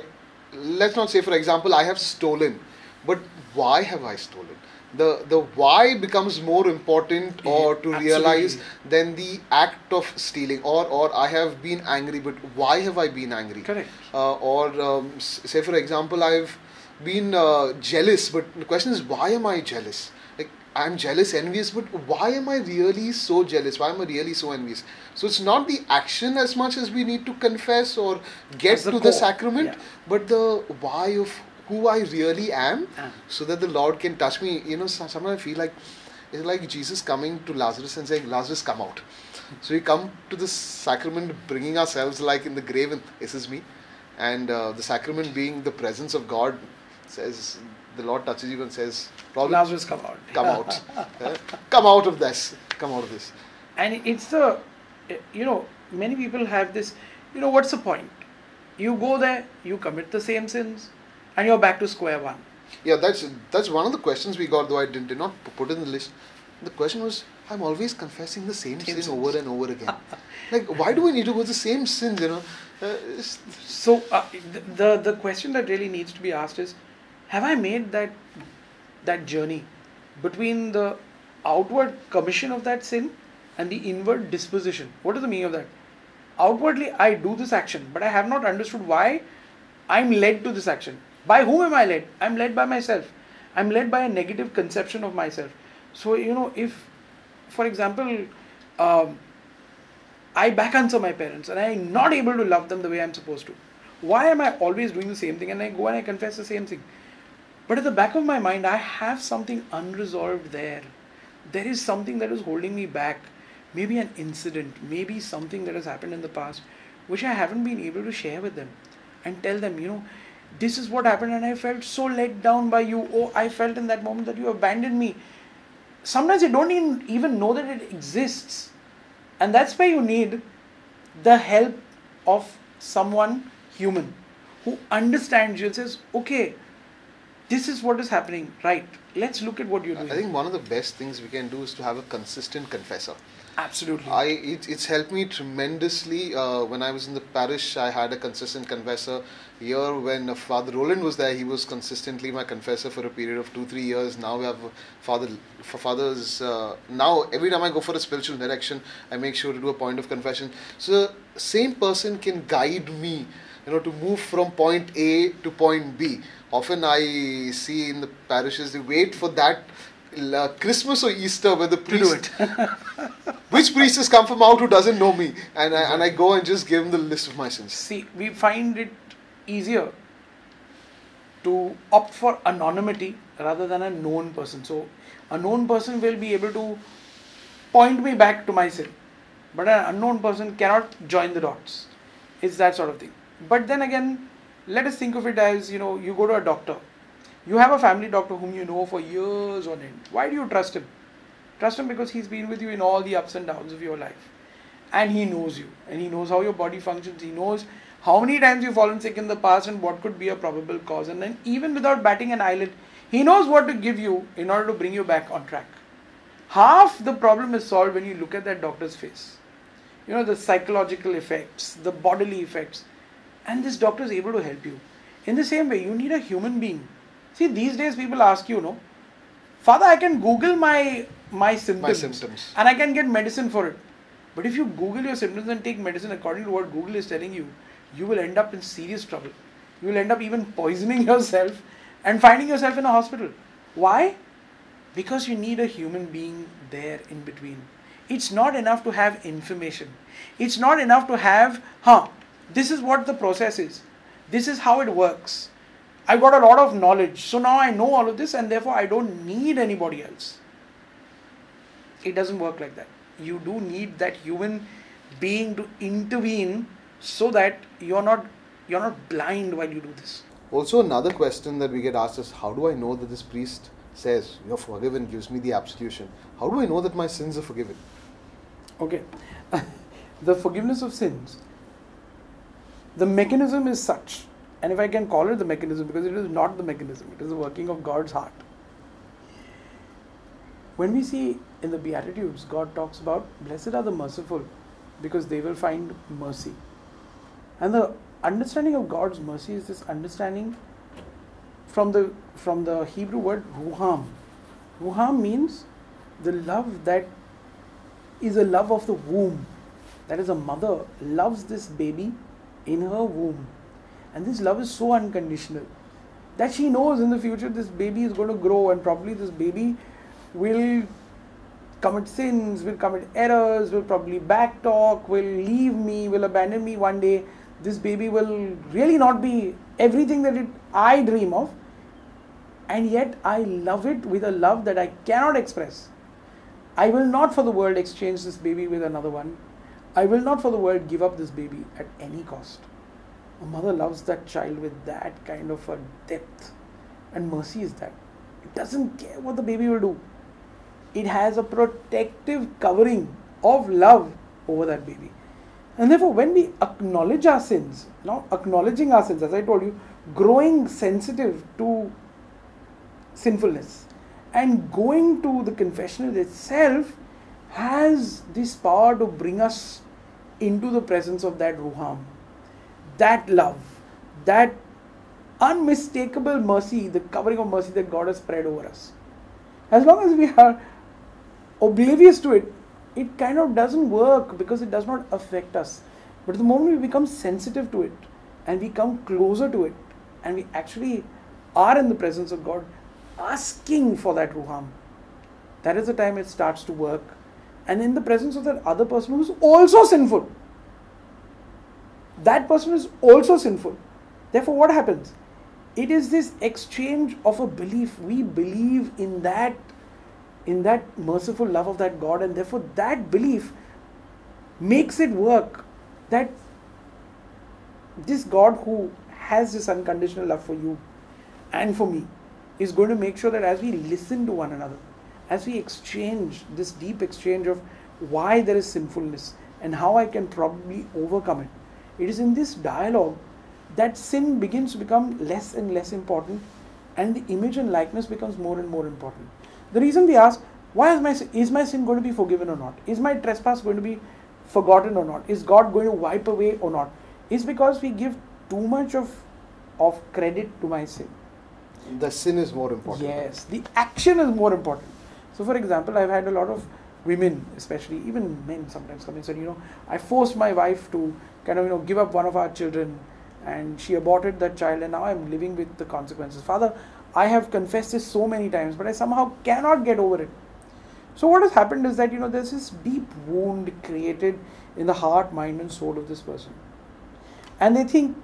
let's not say, for example, I have stolen. But why have I stolen? The the why becomes more important or to Absolutely. realize than the act of stealing. Or or I have been angry, but why have I been angry? Correct. Uh, or um, say, for example, I've been uh, jealous, but the question is, why am I jealous? Like, I'm jealous, envious, but why am I really so jealous? Why am I really so envious? So it's not the action as much as we need to confess or get to core. the sacrament, yeah. but the why of who I really am, ah. so that the Lord can touch me. You know, sometimes I feel like it's like Jesus coming to Lazarus and saying, Lazarus, come out. So we come to the sacrament bringing ourselves like in the grave, and this is me. And uh, the sacrament being the presence of God, says, the Lord touches you and says, Lazarus, come out. Come out. uh, come out of this. Come out of this. And it's the, you know, many people have this, you know, what's the point? You go there, you commit the same sins, and you're back to square one. Yeah, that's that's one of the questions we got, though I did, did not put it in the list. The question was, I'm always confessing the same, same sin sins. over and over again. Like, why do we need to go the same sin, you know? Uh, so, uh, the, the, the question that really needs to be asked is, have I made that, that journey between the outward commission of that sin and the inward disposition? What is the meaning of that? Outwardly, I do this action, but I have not understood why I'm led to this action. By whom am I led? I'm led by myself. I'm led by a negative conception of myself. So, you know, if, for example, um, I back-answer my parents and I'm not able to love them the way I'm supposed to, why am I always doing the same thing and I go and I confess the same thing? But at the back of my mind, I have something unresolved there. There is something that is holding me back. Maybe an incident, maybe something that has happened in the past, which I haven't been able to share with them and tell them, you know, this is what happened and I felt so let down by you. Oh, I felt in that moment that you abandoned me. Sometimes you don't even, even know that it exists. And that's where you need the help of someone human who understands you and says, okay, this is what is happening. Right. Let's look at what you're doing. I think one of the best things we can do is to have a consistent confessor. Absolutely. I it, it's helped me tremendously. Uh, when I was in the parish, I had a consistent confessor. Here, when uh, Father Rolwyn was there, he was consistently my confessor for a period of two, three years. Now we have Father, for fathers. Uh, now every time I go for a spiritual direction, I make sure to do a point of confession. So the same person can guide me, you know, to move from point A to point B. Often I see in the parishes they wait for that. Uh, Christmas or Easter, where the priest, which priest has come from out who doesn't know me, and I, and I go and just give him the list of my sins. See, we find it easier to opt for anonymity rather than a known person. So, a known person will be able to point me back to my sin, but an unknown person cannot join the dots. It's that sort of thing. But then again, let us think of it as, you know, you go to a doctor. You have a family doctor whom you know for years on end. Why do you trust him? Trust him because he's been with you in all the ups and downs of your life. And he knows you. And he knows how your body functions. He knows how many times you've fallen sick in the past and what could be a probable cause. And then even without batting an eyelid, he knows what to give you in order to bring you back on track. Half the problem is solved when you look at that doctor's face. You know, the psychological effects, the bodily effects. And this doctor is able to help you. In the same way, you need a human being. See, these days people ask you, no, Father, I can Google my, my, symptoms my symptoms and I can get medicine for it. But if you Google your symptoms and take medicine according to what Google is telling you, you will end up in serious trouble. You will end up even poisoning yourself and finding yourself in a hospital. Why? Because you need a human being there in between. It's not enough to have information. It's not enough to have, huh, This is what the process is. This is how it works. I got a lot of knowledge. So now I know all of this and therefore I don't need anybody else. It doesn't work like that. You do need that human being to intervene so that you're not, you're not blind while you do this. Also, another question that we get asked is, how do I know that this priest says, you're forgiven, gives me the absolution? How do I know that my sins are forgiven? Okay. The forgiveness of sins, the mechanism is such, and if I can call it the mechanism, because it is not the mechanism, it is the working of God's heart. When we see in the Beatitudes, God talks about, blessed are the merciful, because they will find mercy. And the understanding of God's mercy is this understanding from the from the Hebrew word ruham. Ruham means the love that is a love of the womb. That is, a mother loves this baby in her womb. And this love is so unconditional that she knows in the future this baby is going to grow and probably this baby will commit sins, will commit errors, will probably backtalk, will leave me, will abandon me one day. This baby will really not be everything that it, I dream of, and yet I love it with a love that I cannot express. I will not for the world exchange this baby with another one. I will not for the world give up this baby at any cost. A mother loves that child with that kind of a depth, and mercy is that. It doesn't care what the baby will do. It has a protective covering of love over that baby. And therefore, when we acknowledge our sins, now acknowledging our sins, as I told you, growing sensitive to sinfulness and going to the confessional itself has this power to bring us into the presence of that ruham, that love, that unmistakable mercy, the covering of mercy that God has spread over us. As long as we are oblivious to it, it kind of doesn't work because it does not affect us. But the moment we become sensitive to it and we come closer to it and we actually are in the presence of God asking for that ruham, that is the time it starts to work. And in the presence of that other person who is also sinful, that person is also sinful. Therefore, what happens? It is this exchange of a belief. We believe in that in that merciful love of that God, and therefore that belief makes it work that this God who has this unconditional love for you and for me is going to make sure that as we listen to one another, as we exchange this deep exchange of why there is sinfulness and how I can probably overcome it, it is in this dialogue that sin begins to become less and less important and the image and likeness becomes more and more important. The reason we ask, why is my, is my sin going to be forgiven or not? Is my trespass going to be forgotten or not? Is God going to wipe away or not? Is because we give too much of, of credit to my sin. The sin is more important. Yes, the action is more important. So for example, I've had a lot of women, especially even men sometimes come and say, you know, I forced my wife to kind of, you know, give up one of our children and she aborted that child and now I'm living with the consequences. Father, I have confessed this so many times, but I somehow cannot get over it. So what has happened is that, you know, there's this deep wound created in the heart, mind and soul of this person. And they think,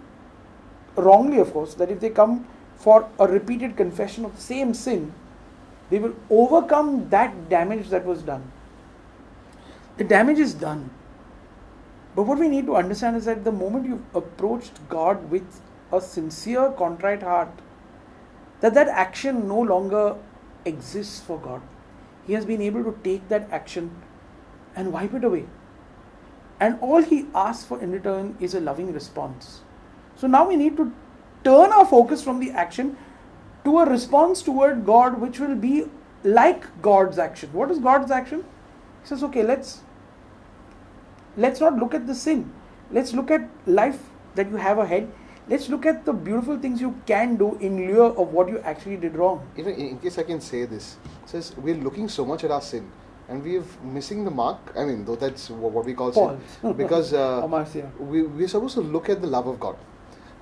wrongly of course, that if they come for a repeated confession of the same sin, they will overcome that damage that was done. The damage is done. But what we need to understand is that the moment you've approached God with a sincere, contrite heart, that that action no longer exists for God. He has been able to take that action and wipe it away. And all He asks for in return is a loving response. So now we need to turn our focus from the action to a response toward God, which will be like God's action. What is God's action? He says, okay, let's, let's not look at the sin. Let's look at life that you have ahead. Let's look at the beautiful things you can do in lieu of what you actually did wrong. You know, in case I can say this, it says we're looking so much at our sin and we're missing the mark. I mean, though that's what we call Paul. sin. Because uh, we, we're supposed to look at the love of God.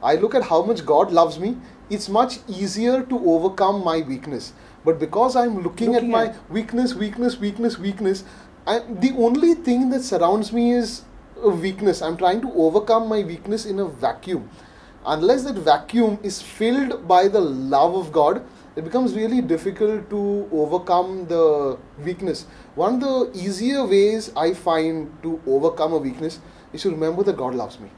I look at how much God loves me. It's much easier to overcome my weakness. But because I'm looking, looking at my at weakness, weakness, weakness, weakness, I, the only thing that surrounds me is a weakness. I'm trying to overcome my weakness in a vacuum. Unless that vacuum is filled by the love of God, it becomes really difficult to overcome the weakness. One of the easier ways I find to overcome a weakness is to remember that God loves me.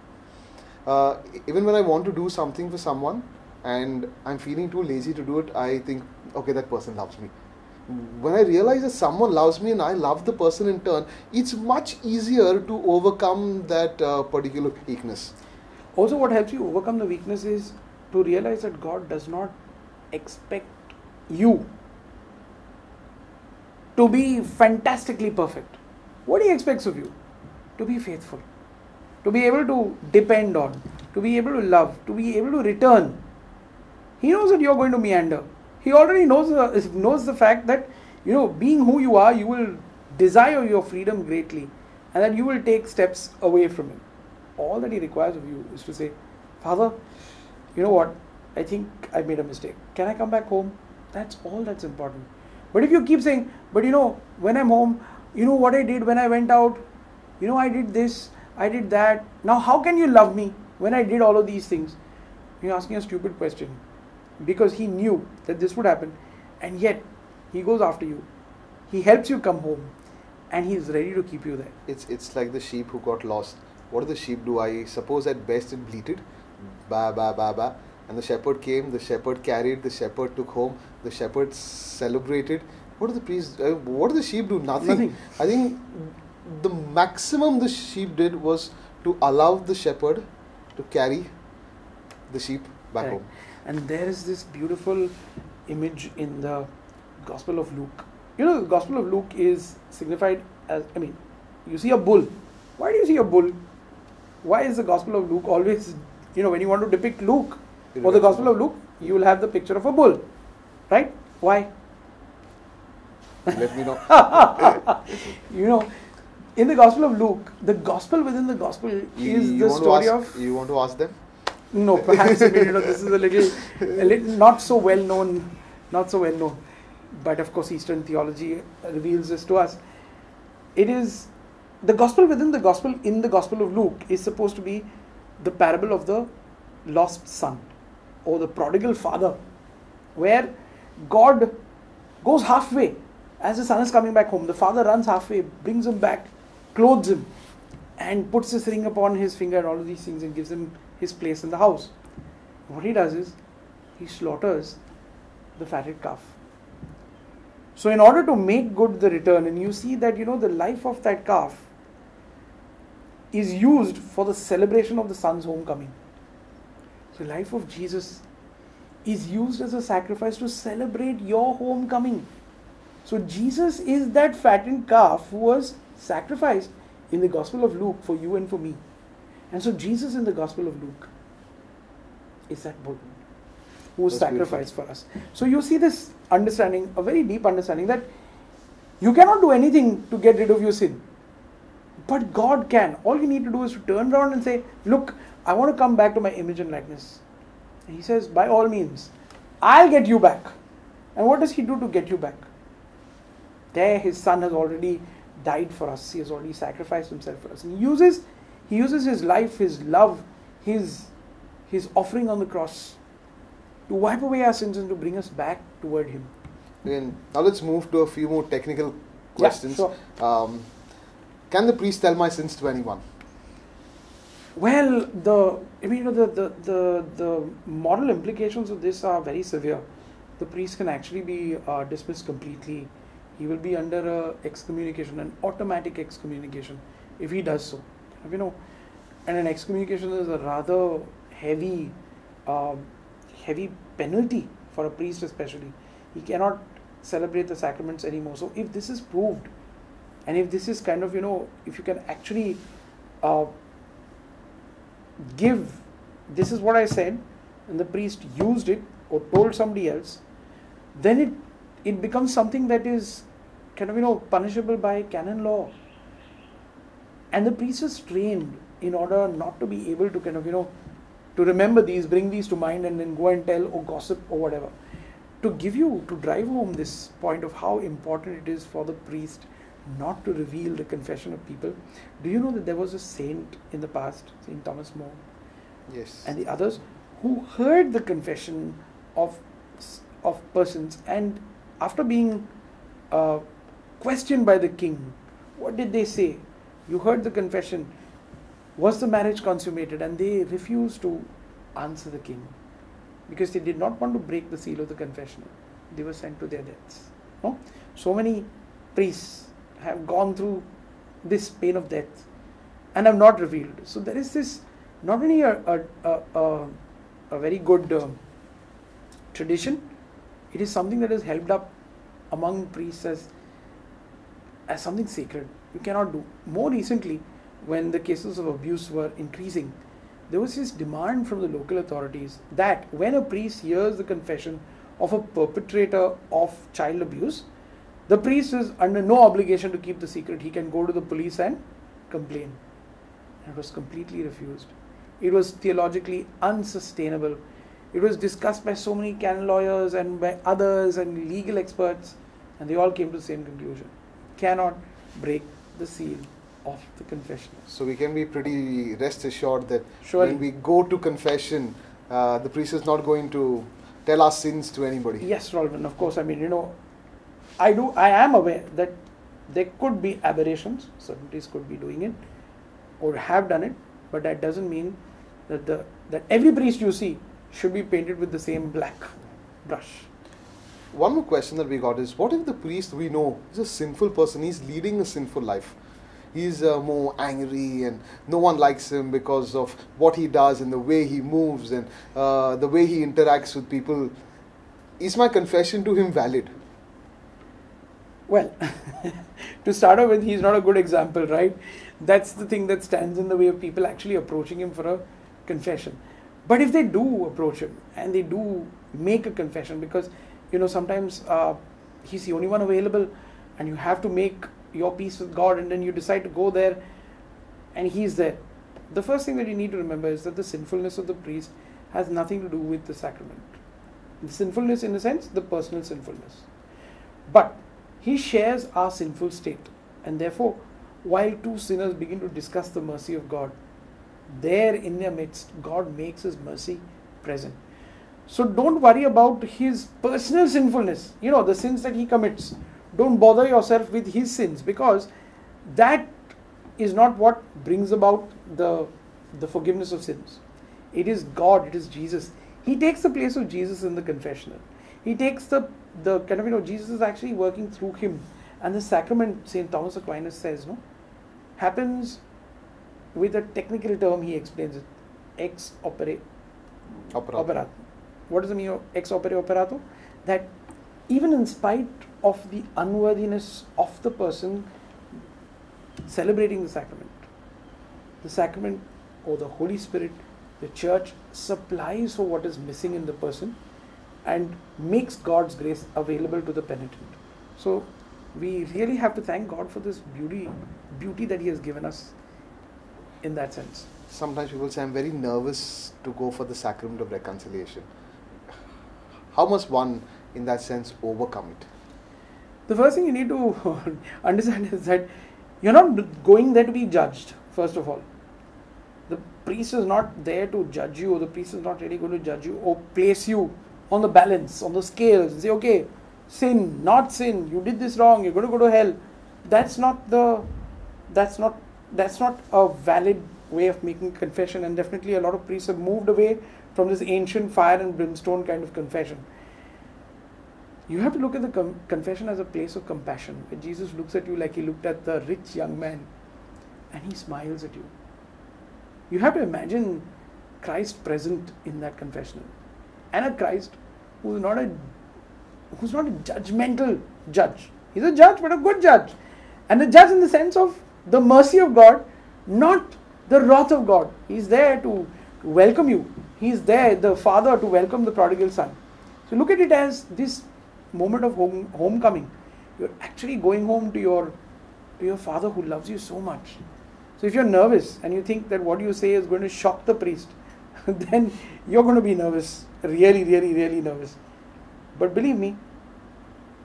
Uh, even when I want to do something for someone and I'm feeling too lazy to do it, I think, okay, that person loves me. When I realize that someone loves me and I love the person in turn, it's much easier to overcome that uh, particular weakness. Also, what helps you overcome the weakness is to realize that God does not expect you to be fantastically perfect. What he expects of you? To be faithful, to be able to depend on, to be able to love, to be able to return. He knows that you're going to meander. He already knows the, knows the fact that, you know, being who you are, you will desire your freedom greatly and that you will take steps away from him. All that he requires of you is to say, Father, you know what? I think I made a mistake. Can I come back home? That's all that's important. But if you keep saying, but you know, when I'm home, you know what I did when I went out? You know, I did this, I did that. Now, how can you love me when I did all of these things? You're asking a stupid question because he knew that this would happen. And yet, he goes after you. He helps you come home and he's ready to keep you there. It's, it's like the sheep who got lost. What did the sheep do? I suppose at best it bleated. Ba, ba, ba, ba. And the shepherd came, the shepherd carried, the shepherd took home, the shepherd celebrated. What do the priests, uh, what do the sheep do? Nothing. Nothing. I think the maximum the sheep did was to allow the shepherd to carry the sheep back Correct. home. And there is this beautiful image in the Gospel of Luke. You know, the Gospel of Luke is signified as, I mean, you see a bull. Why do you see a bull? Why is the Gospel of Luke always, you know, when you want to depict Luke, for the Gospel of Luke, you will have the picture of a bull, right? Why? Let me know. You know, in the Gospel of Luke, the Gospel within the Gospel you, is you the story ask, of... You want to ask them? No, perhaps, I mean, you know, this is a little, a little, not so well known, not so well known. But of course, Eastern theology reveals this to us. It is, the Gospel within the Gospel in the Gospel of Luke is supposed to be the parable of the lost son, or the prodigal father, where God goes halfway. As the son is coming back home, the father runs halfway, brings him back, clothes him, and puts this ring upon his finger and all of these things and gives him his place in the house. What he does is, he slaughters the fatted calf. So in order to make good the return, and you see that, you know, the life of that calf is used for the celebration of the son's homecoming. The life of Jesus is used as a sacrifice to celebrate your homecoming. So Jesus is that fattened calf who was sacrificed in the Gospel of Luke for you and for me. And so Jesus in the Gospel of Luke is that bull who was That's sacrificed beautiful. for us. So you see this understanding, a very deep understanding that you cannot do anything to get rid of your sin. But God can. All you need to do is to turn around and say, look, I want to come back to my image and likeness. And he says, by all means, I'll get you back. And what does he do to get you back? There his son has already died for us. He has already sacrificed himself for us. And he uses, he uses his life, his love, his, his offering on the cross to wipe away our sins and to bring us back toward him. And now let's move to a few more technical questions. Yeah, sure. um, Can the priest tell my sins to anyone? Well, the I mean, you know, the, the, the, the moral implications of this are very severe. The priest can actually be uh, dismissed completely. He will be under uh, excommunication, an automatic excommunication, if he does so. You know, and an excommunication is a rather heavy, uh, heavy penalty for a priest especially. He cannot celebrate the sacraments anymore. So if this is proved, and if this is kind of, you know, if you can actually uh, give, this is what I said, and the priest used it or told somebody else, then it, it becomes something that is kind of, you know, punishable by canon law. And the priest is trained in order not to be able to kind of, you know, to remember these, bring these to mind and then go and tell or gossip or whatever. To give you, to drive home this point of how important it is for the priest not to reveal the confession of people. Do you know that there was a saint in the past, Saint Thomas More? Yes. And the others who heard the confession of, of persons, and after being uh, questioned by the king, what did they say? You heard the confession. Was the marriage consummated? And they refused to answer the king because they did not want to break the seal of the confessional. They were sent to their deaths. No? So many priests have gone through this pain of death and have not revealed. So there is this, not only a, a, a, a, a very good uh, tradition, it is something that is held up among priests as, as something sacred. You cannot do. More recently, when the cases of abuse were increasing, there was this demand from the local authorities that when a priest hears the confession of a perpetrator of child abuse, the priest is under no obligation to keep the secret. He can go to the police and complain. And it was completely refused. It was theologically unsustainable. It was discussed by so many canon lawyers and by others and legal experts, and they all came to the same conclusion. Cannot break the seal of the confession. So we can be pretty rest assured that surely, when we go to confession, uh, the priest is not going to tell our sins to anybody. Yes, Rolwyn, of course. I mean, you know, I do. I am aware that there could be aberrations. Certain priests could be doing it or have done it, but that doesn't mean that the that every priest you see should be painted with the same black brush. One more question that we got is, what if the priest we know is a sinful person? He's leading a sinful life. He's uh, more angry and no one likes him because of what he does and the way he moves and uh, the way he interacts with people. Is my confession to him valid? Well, to start off with, he's not a good example, right? That's the thing that stands in the way of people actually approaching him for a confession. But if they do approach him and they do make a confession, because, you know, sometimes uh, he's the only one available and you have to make your peace with God, and then you decide to go there and he's there. The first thing that you need to remember is that the sinfulness of the priest has nothing to do with the sacrament. The sinfulness, in a sense, the personal sinfulness. But he shares our sinful state, and therefore, while two sinners begin to discuss the mercy of God, there in their midst, God makes His mercy present. So don't worry about his personal sinfulness, you know, the sins that he commits. Don't bother yourself with his sins, because that is not what brings about the, the forgiveness of sins. It is God, it is Jesus. He takes the place of Jesus in the confessional. He takes the, the kind of, you know, Jesus is actually working through him. And the sacrament, Saint Thomas Aquinas says, no, happens with a technical term, he explains it, ex opere operato. operato. What does it mean, ex opere operato? That even in spite of the unworthiness of the person celebrating the sacrament, the sacrament or the Holy Spirit, the Church supplies for what is missing in the person and makes God's grace available to the penitent. So we really have to thank God for this beauty, beauty that He has given us in that sense. Sometimes people say, I'm very nervous to go for the sacrament of reconciliation. How must one, in that sense, overcome it? The first thing you need to understand is that you're not going there to be judged, first of all. The priest is not there to judge you, or the priest is not really going to judge you or place you on the balance, on the scales, and say, okay, sin, not sin, you did this wrong, you're going to go to hell. That's not the, that's not, that's not a valid way of making confession, and definitely a lot of priests have moved away from this ancient fire and brimstone kind of confession. You have to look at the com confession as a place of compassion, where Jesus looks at you like He looked at the rich young man and He smiles at you. You have to imagine Christ present in that confessional, and a Christ who's not a, who's not a judgmental judge. He's a judge, but a good judge. And a judge in the sense of the mercy of God, not the wrath of God. He's there to welcome you. He's there, the father, to welcome the prodigal son. So look at it as this moment of home, homecoming. You're actually going home to your to your father who loves you so much. So if you're nervous and you think that what you say is going to shock the priest, then you're going to be nervous, really, really, really nervous. But believe me,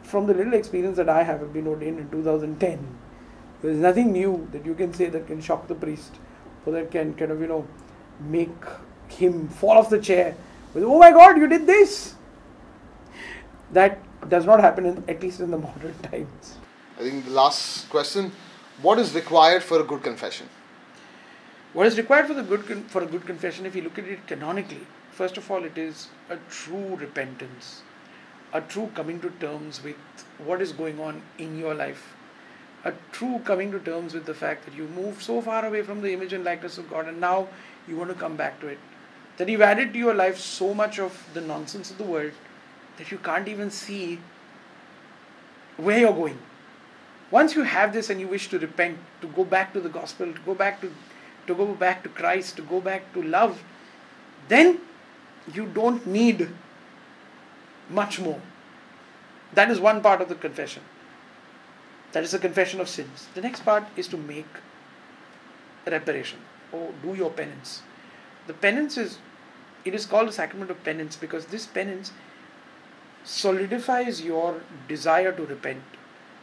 from the little experience that I have, I've been ordained in two thousand ten, There is nothing new that you can say that can shock the priest, or that can kind of, you know, make him fall off the chair with, oh my God, you did this. That does not happen, in, at least in the modern times. I think the last question, what is required for a good confession? What is required for the good con for a good confession, if you look at it canonically, first of all, it is a true repentance, a true coming to terms with what is going on in your life, a true coming to terms with the fact that you moved so far away from the image and likeness of God, and now you want to come back to it, that you've added to your life so much of the nonsense of the world that you can't even see where you're going. Once you have this and you wish to repent, to go back to the gospel, to go back to to go back to Christ, to go back to love, then you don't need much more. That is one part of the confession. That is the confession of sins. The next part is to make reparation or do your penance. The penance is, it is called the sacrament of penance because this penance solidifies your desire to repent.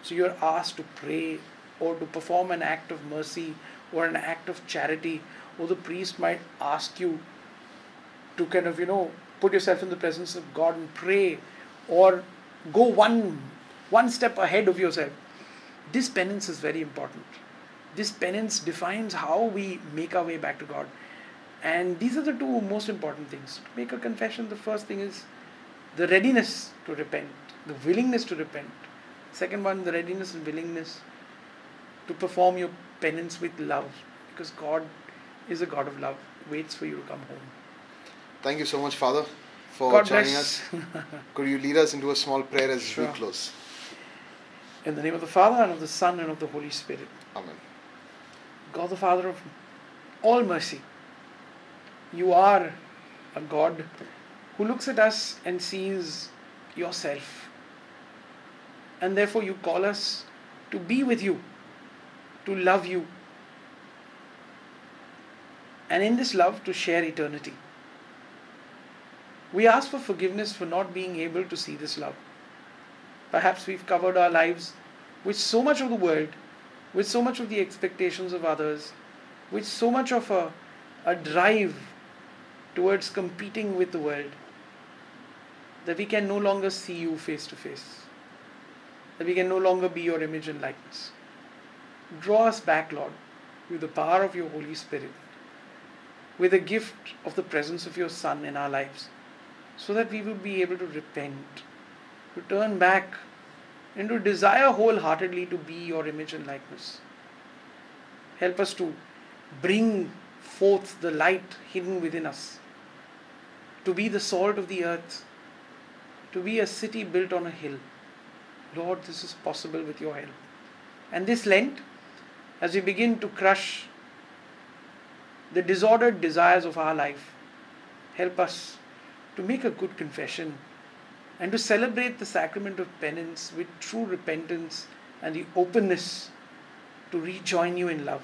So you are asked to pray or to perform an act of mercy or an act of charity, or the priest might ask you to kind of, you know, put yourself in the presence of God and pray or go one, one step ahead of yourself. This penance is very important. This penance defines how we make our way back to God. And these are the two most important things. To make a confession, the first thing is the readiness to repent, the willingness to repent. Second one, the readiness and willingness to perform your penance with love, because God is a God of love, waits for you to come home. Thank you so much, Father, for God joining bless. us. Could you lead us into a small prayer as sure. we close? In the name of the Father, and of the Son, and of the Holy Spirit. Amen. God the Father of all mercy, you are a God who looks at us and sees yourself. And therefore you call us to be with you, to love you, and in this love to share eternity. We ask for forgiveness for not being able to see this love. Perhaps we've covered our lives with so much of the world, with so much of the expectations of others, with so much of a, a drive towards competing with the world, that we can no longer see you face to face, that we can no longer be your image and likeness. Draw us back, Lord, with the power of your Holy Spirit, with the gift of the presence of your Son in our lives, so that we will be able to repent, to turn back, and to desire wholeheartedly to be your image and likeness. Help us to bring forth the light hidden within us, to be the salt of the earth, to be a city built on a hill. Lord, this is possible with your help. And this Lent, as we begin to crush the disordered desires of our life, help us to make a good confession and to celebrate the sacrament of penance with true repentance and the openness to rejoin you in love.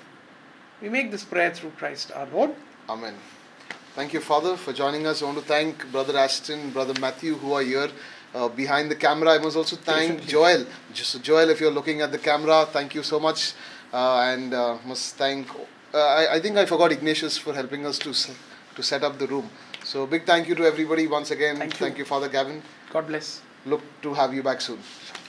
We make this prayer through Christ our Lord. Amen. Thank you, Father, for joining us. I want to thank Brother Ashton, Brother Matthew, who are here Uh, behind the camera. I must also thank Joel. Just, Joel, if you're looking at the camera, thank you so much. Uh, and uh, must thank, uh, I, I think I forgot Ignatius for helping us to, to set up the room. So big thank you to everybody once again. Thank you, thank you Father Gavin. God bless. Look to have you back soon.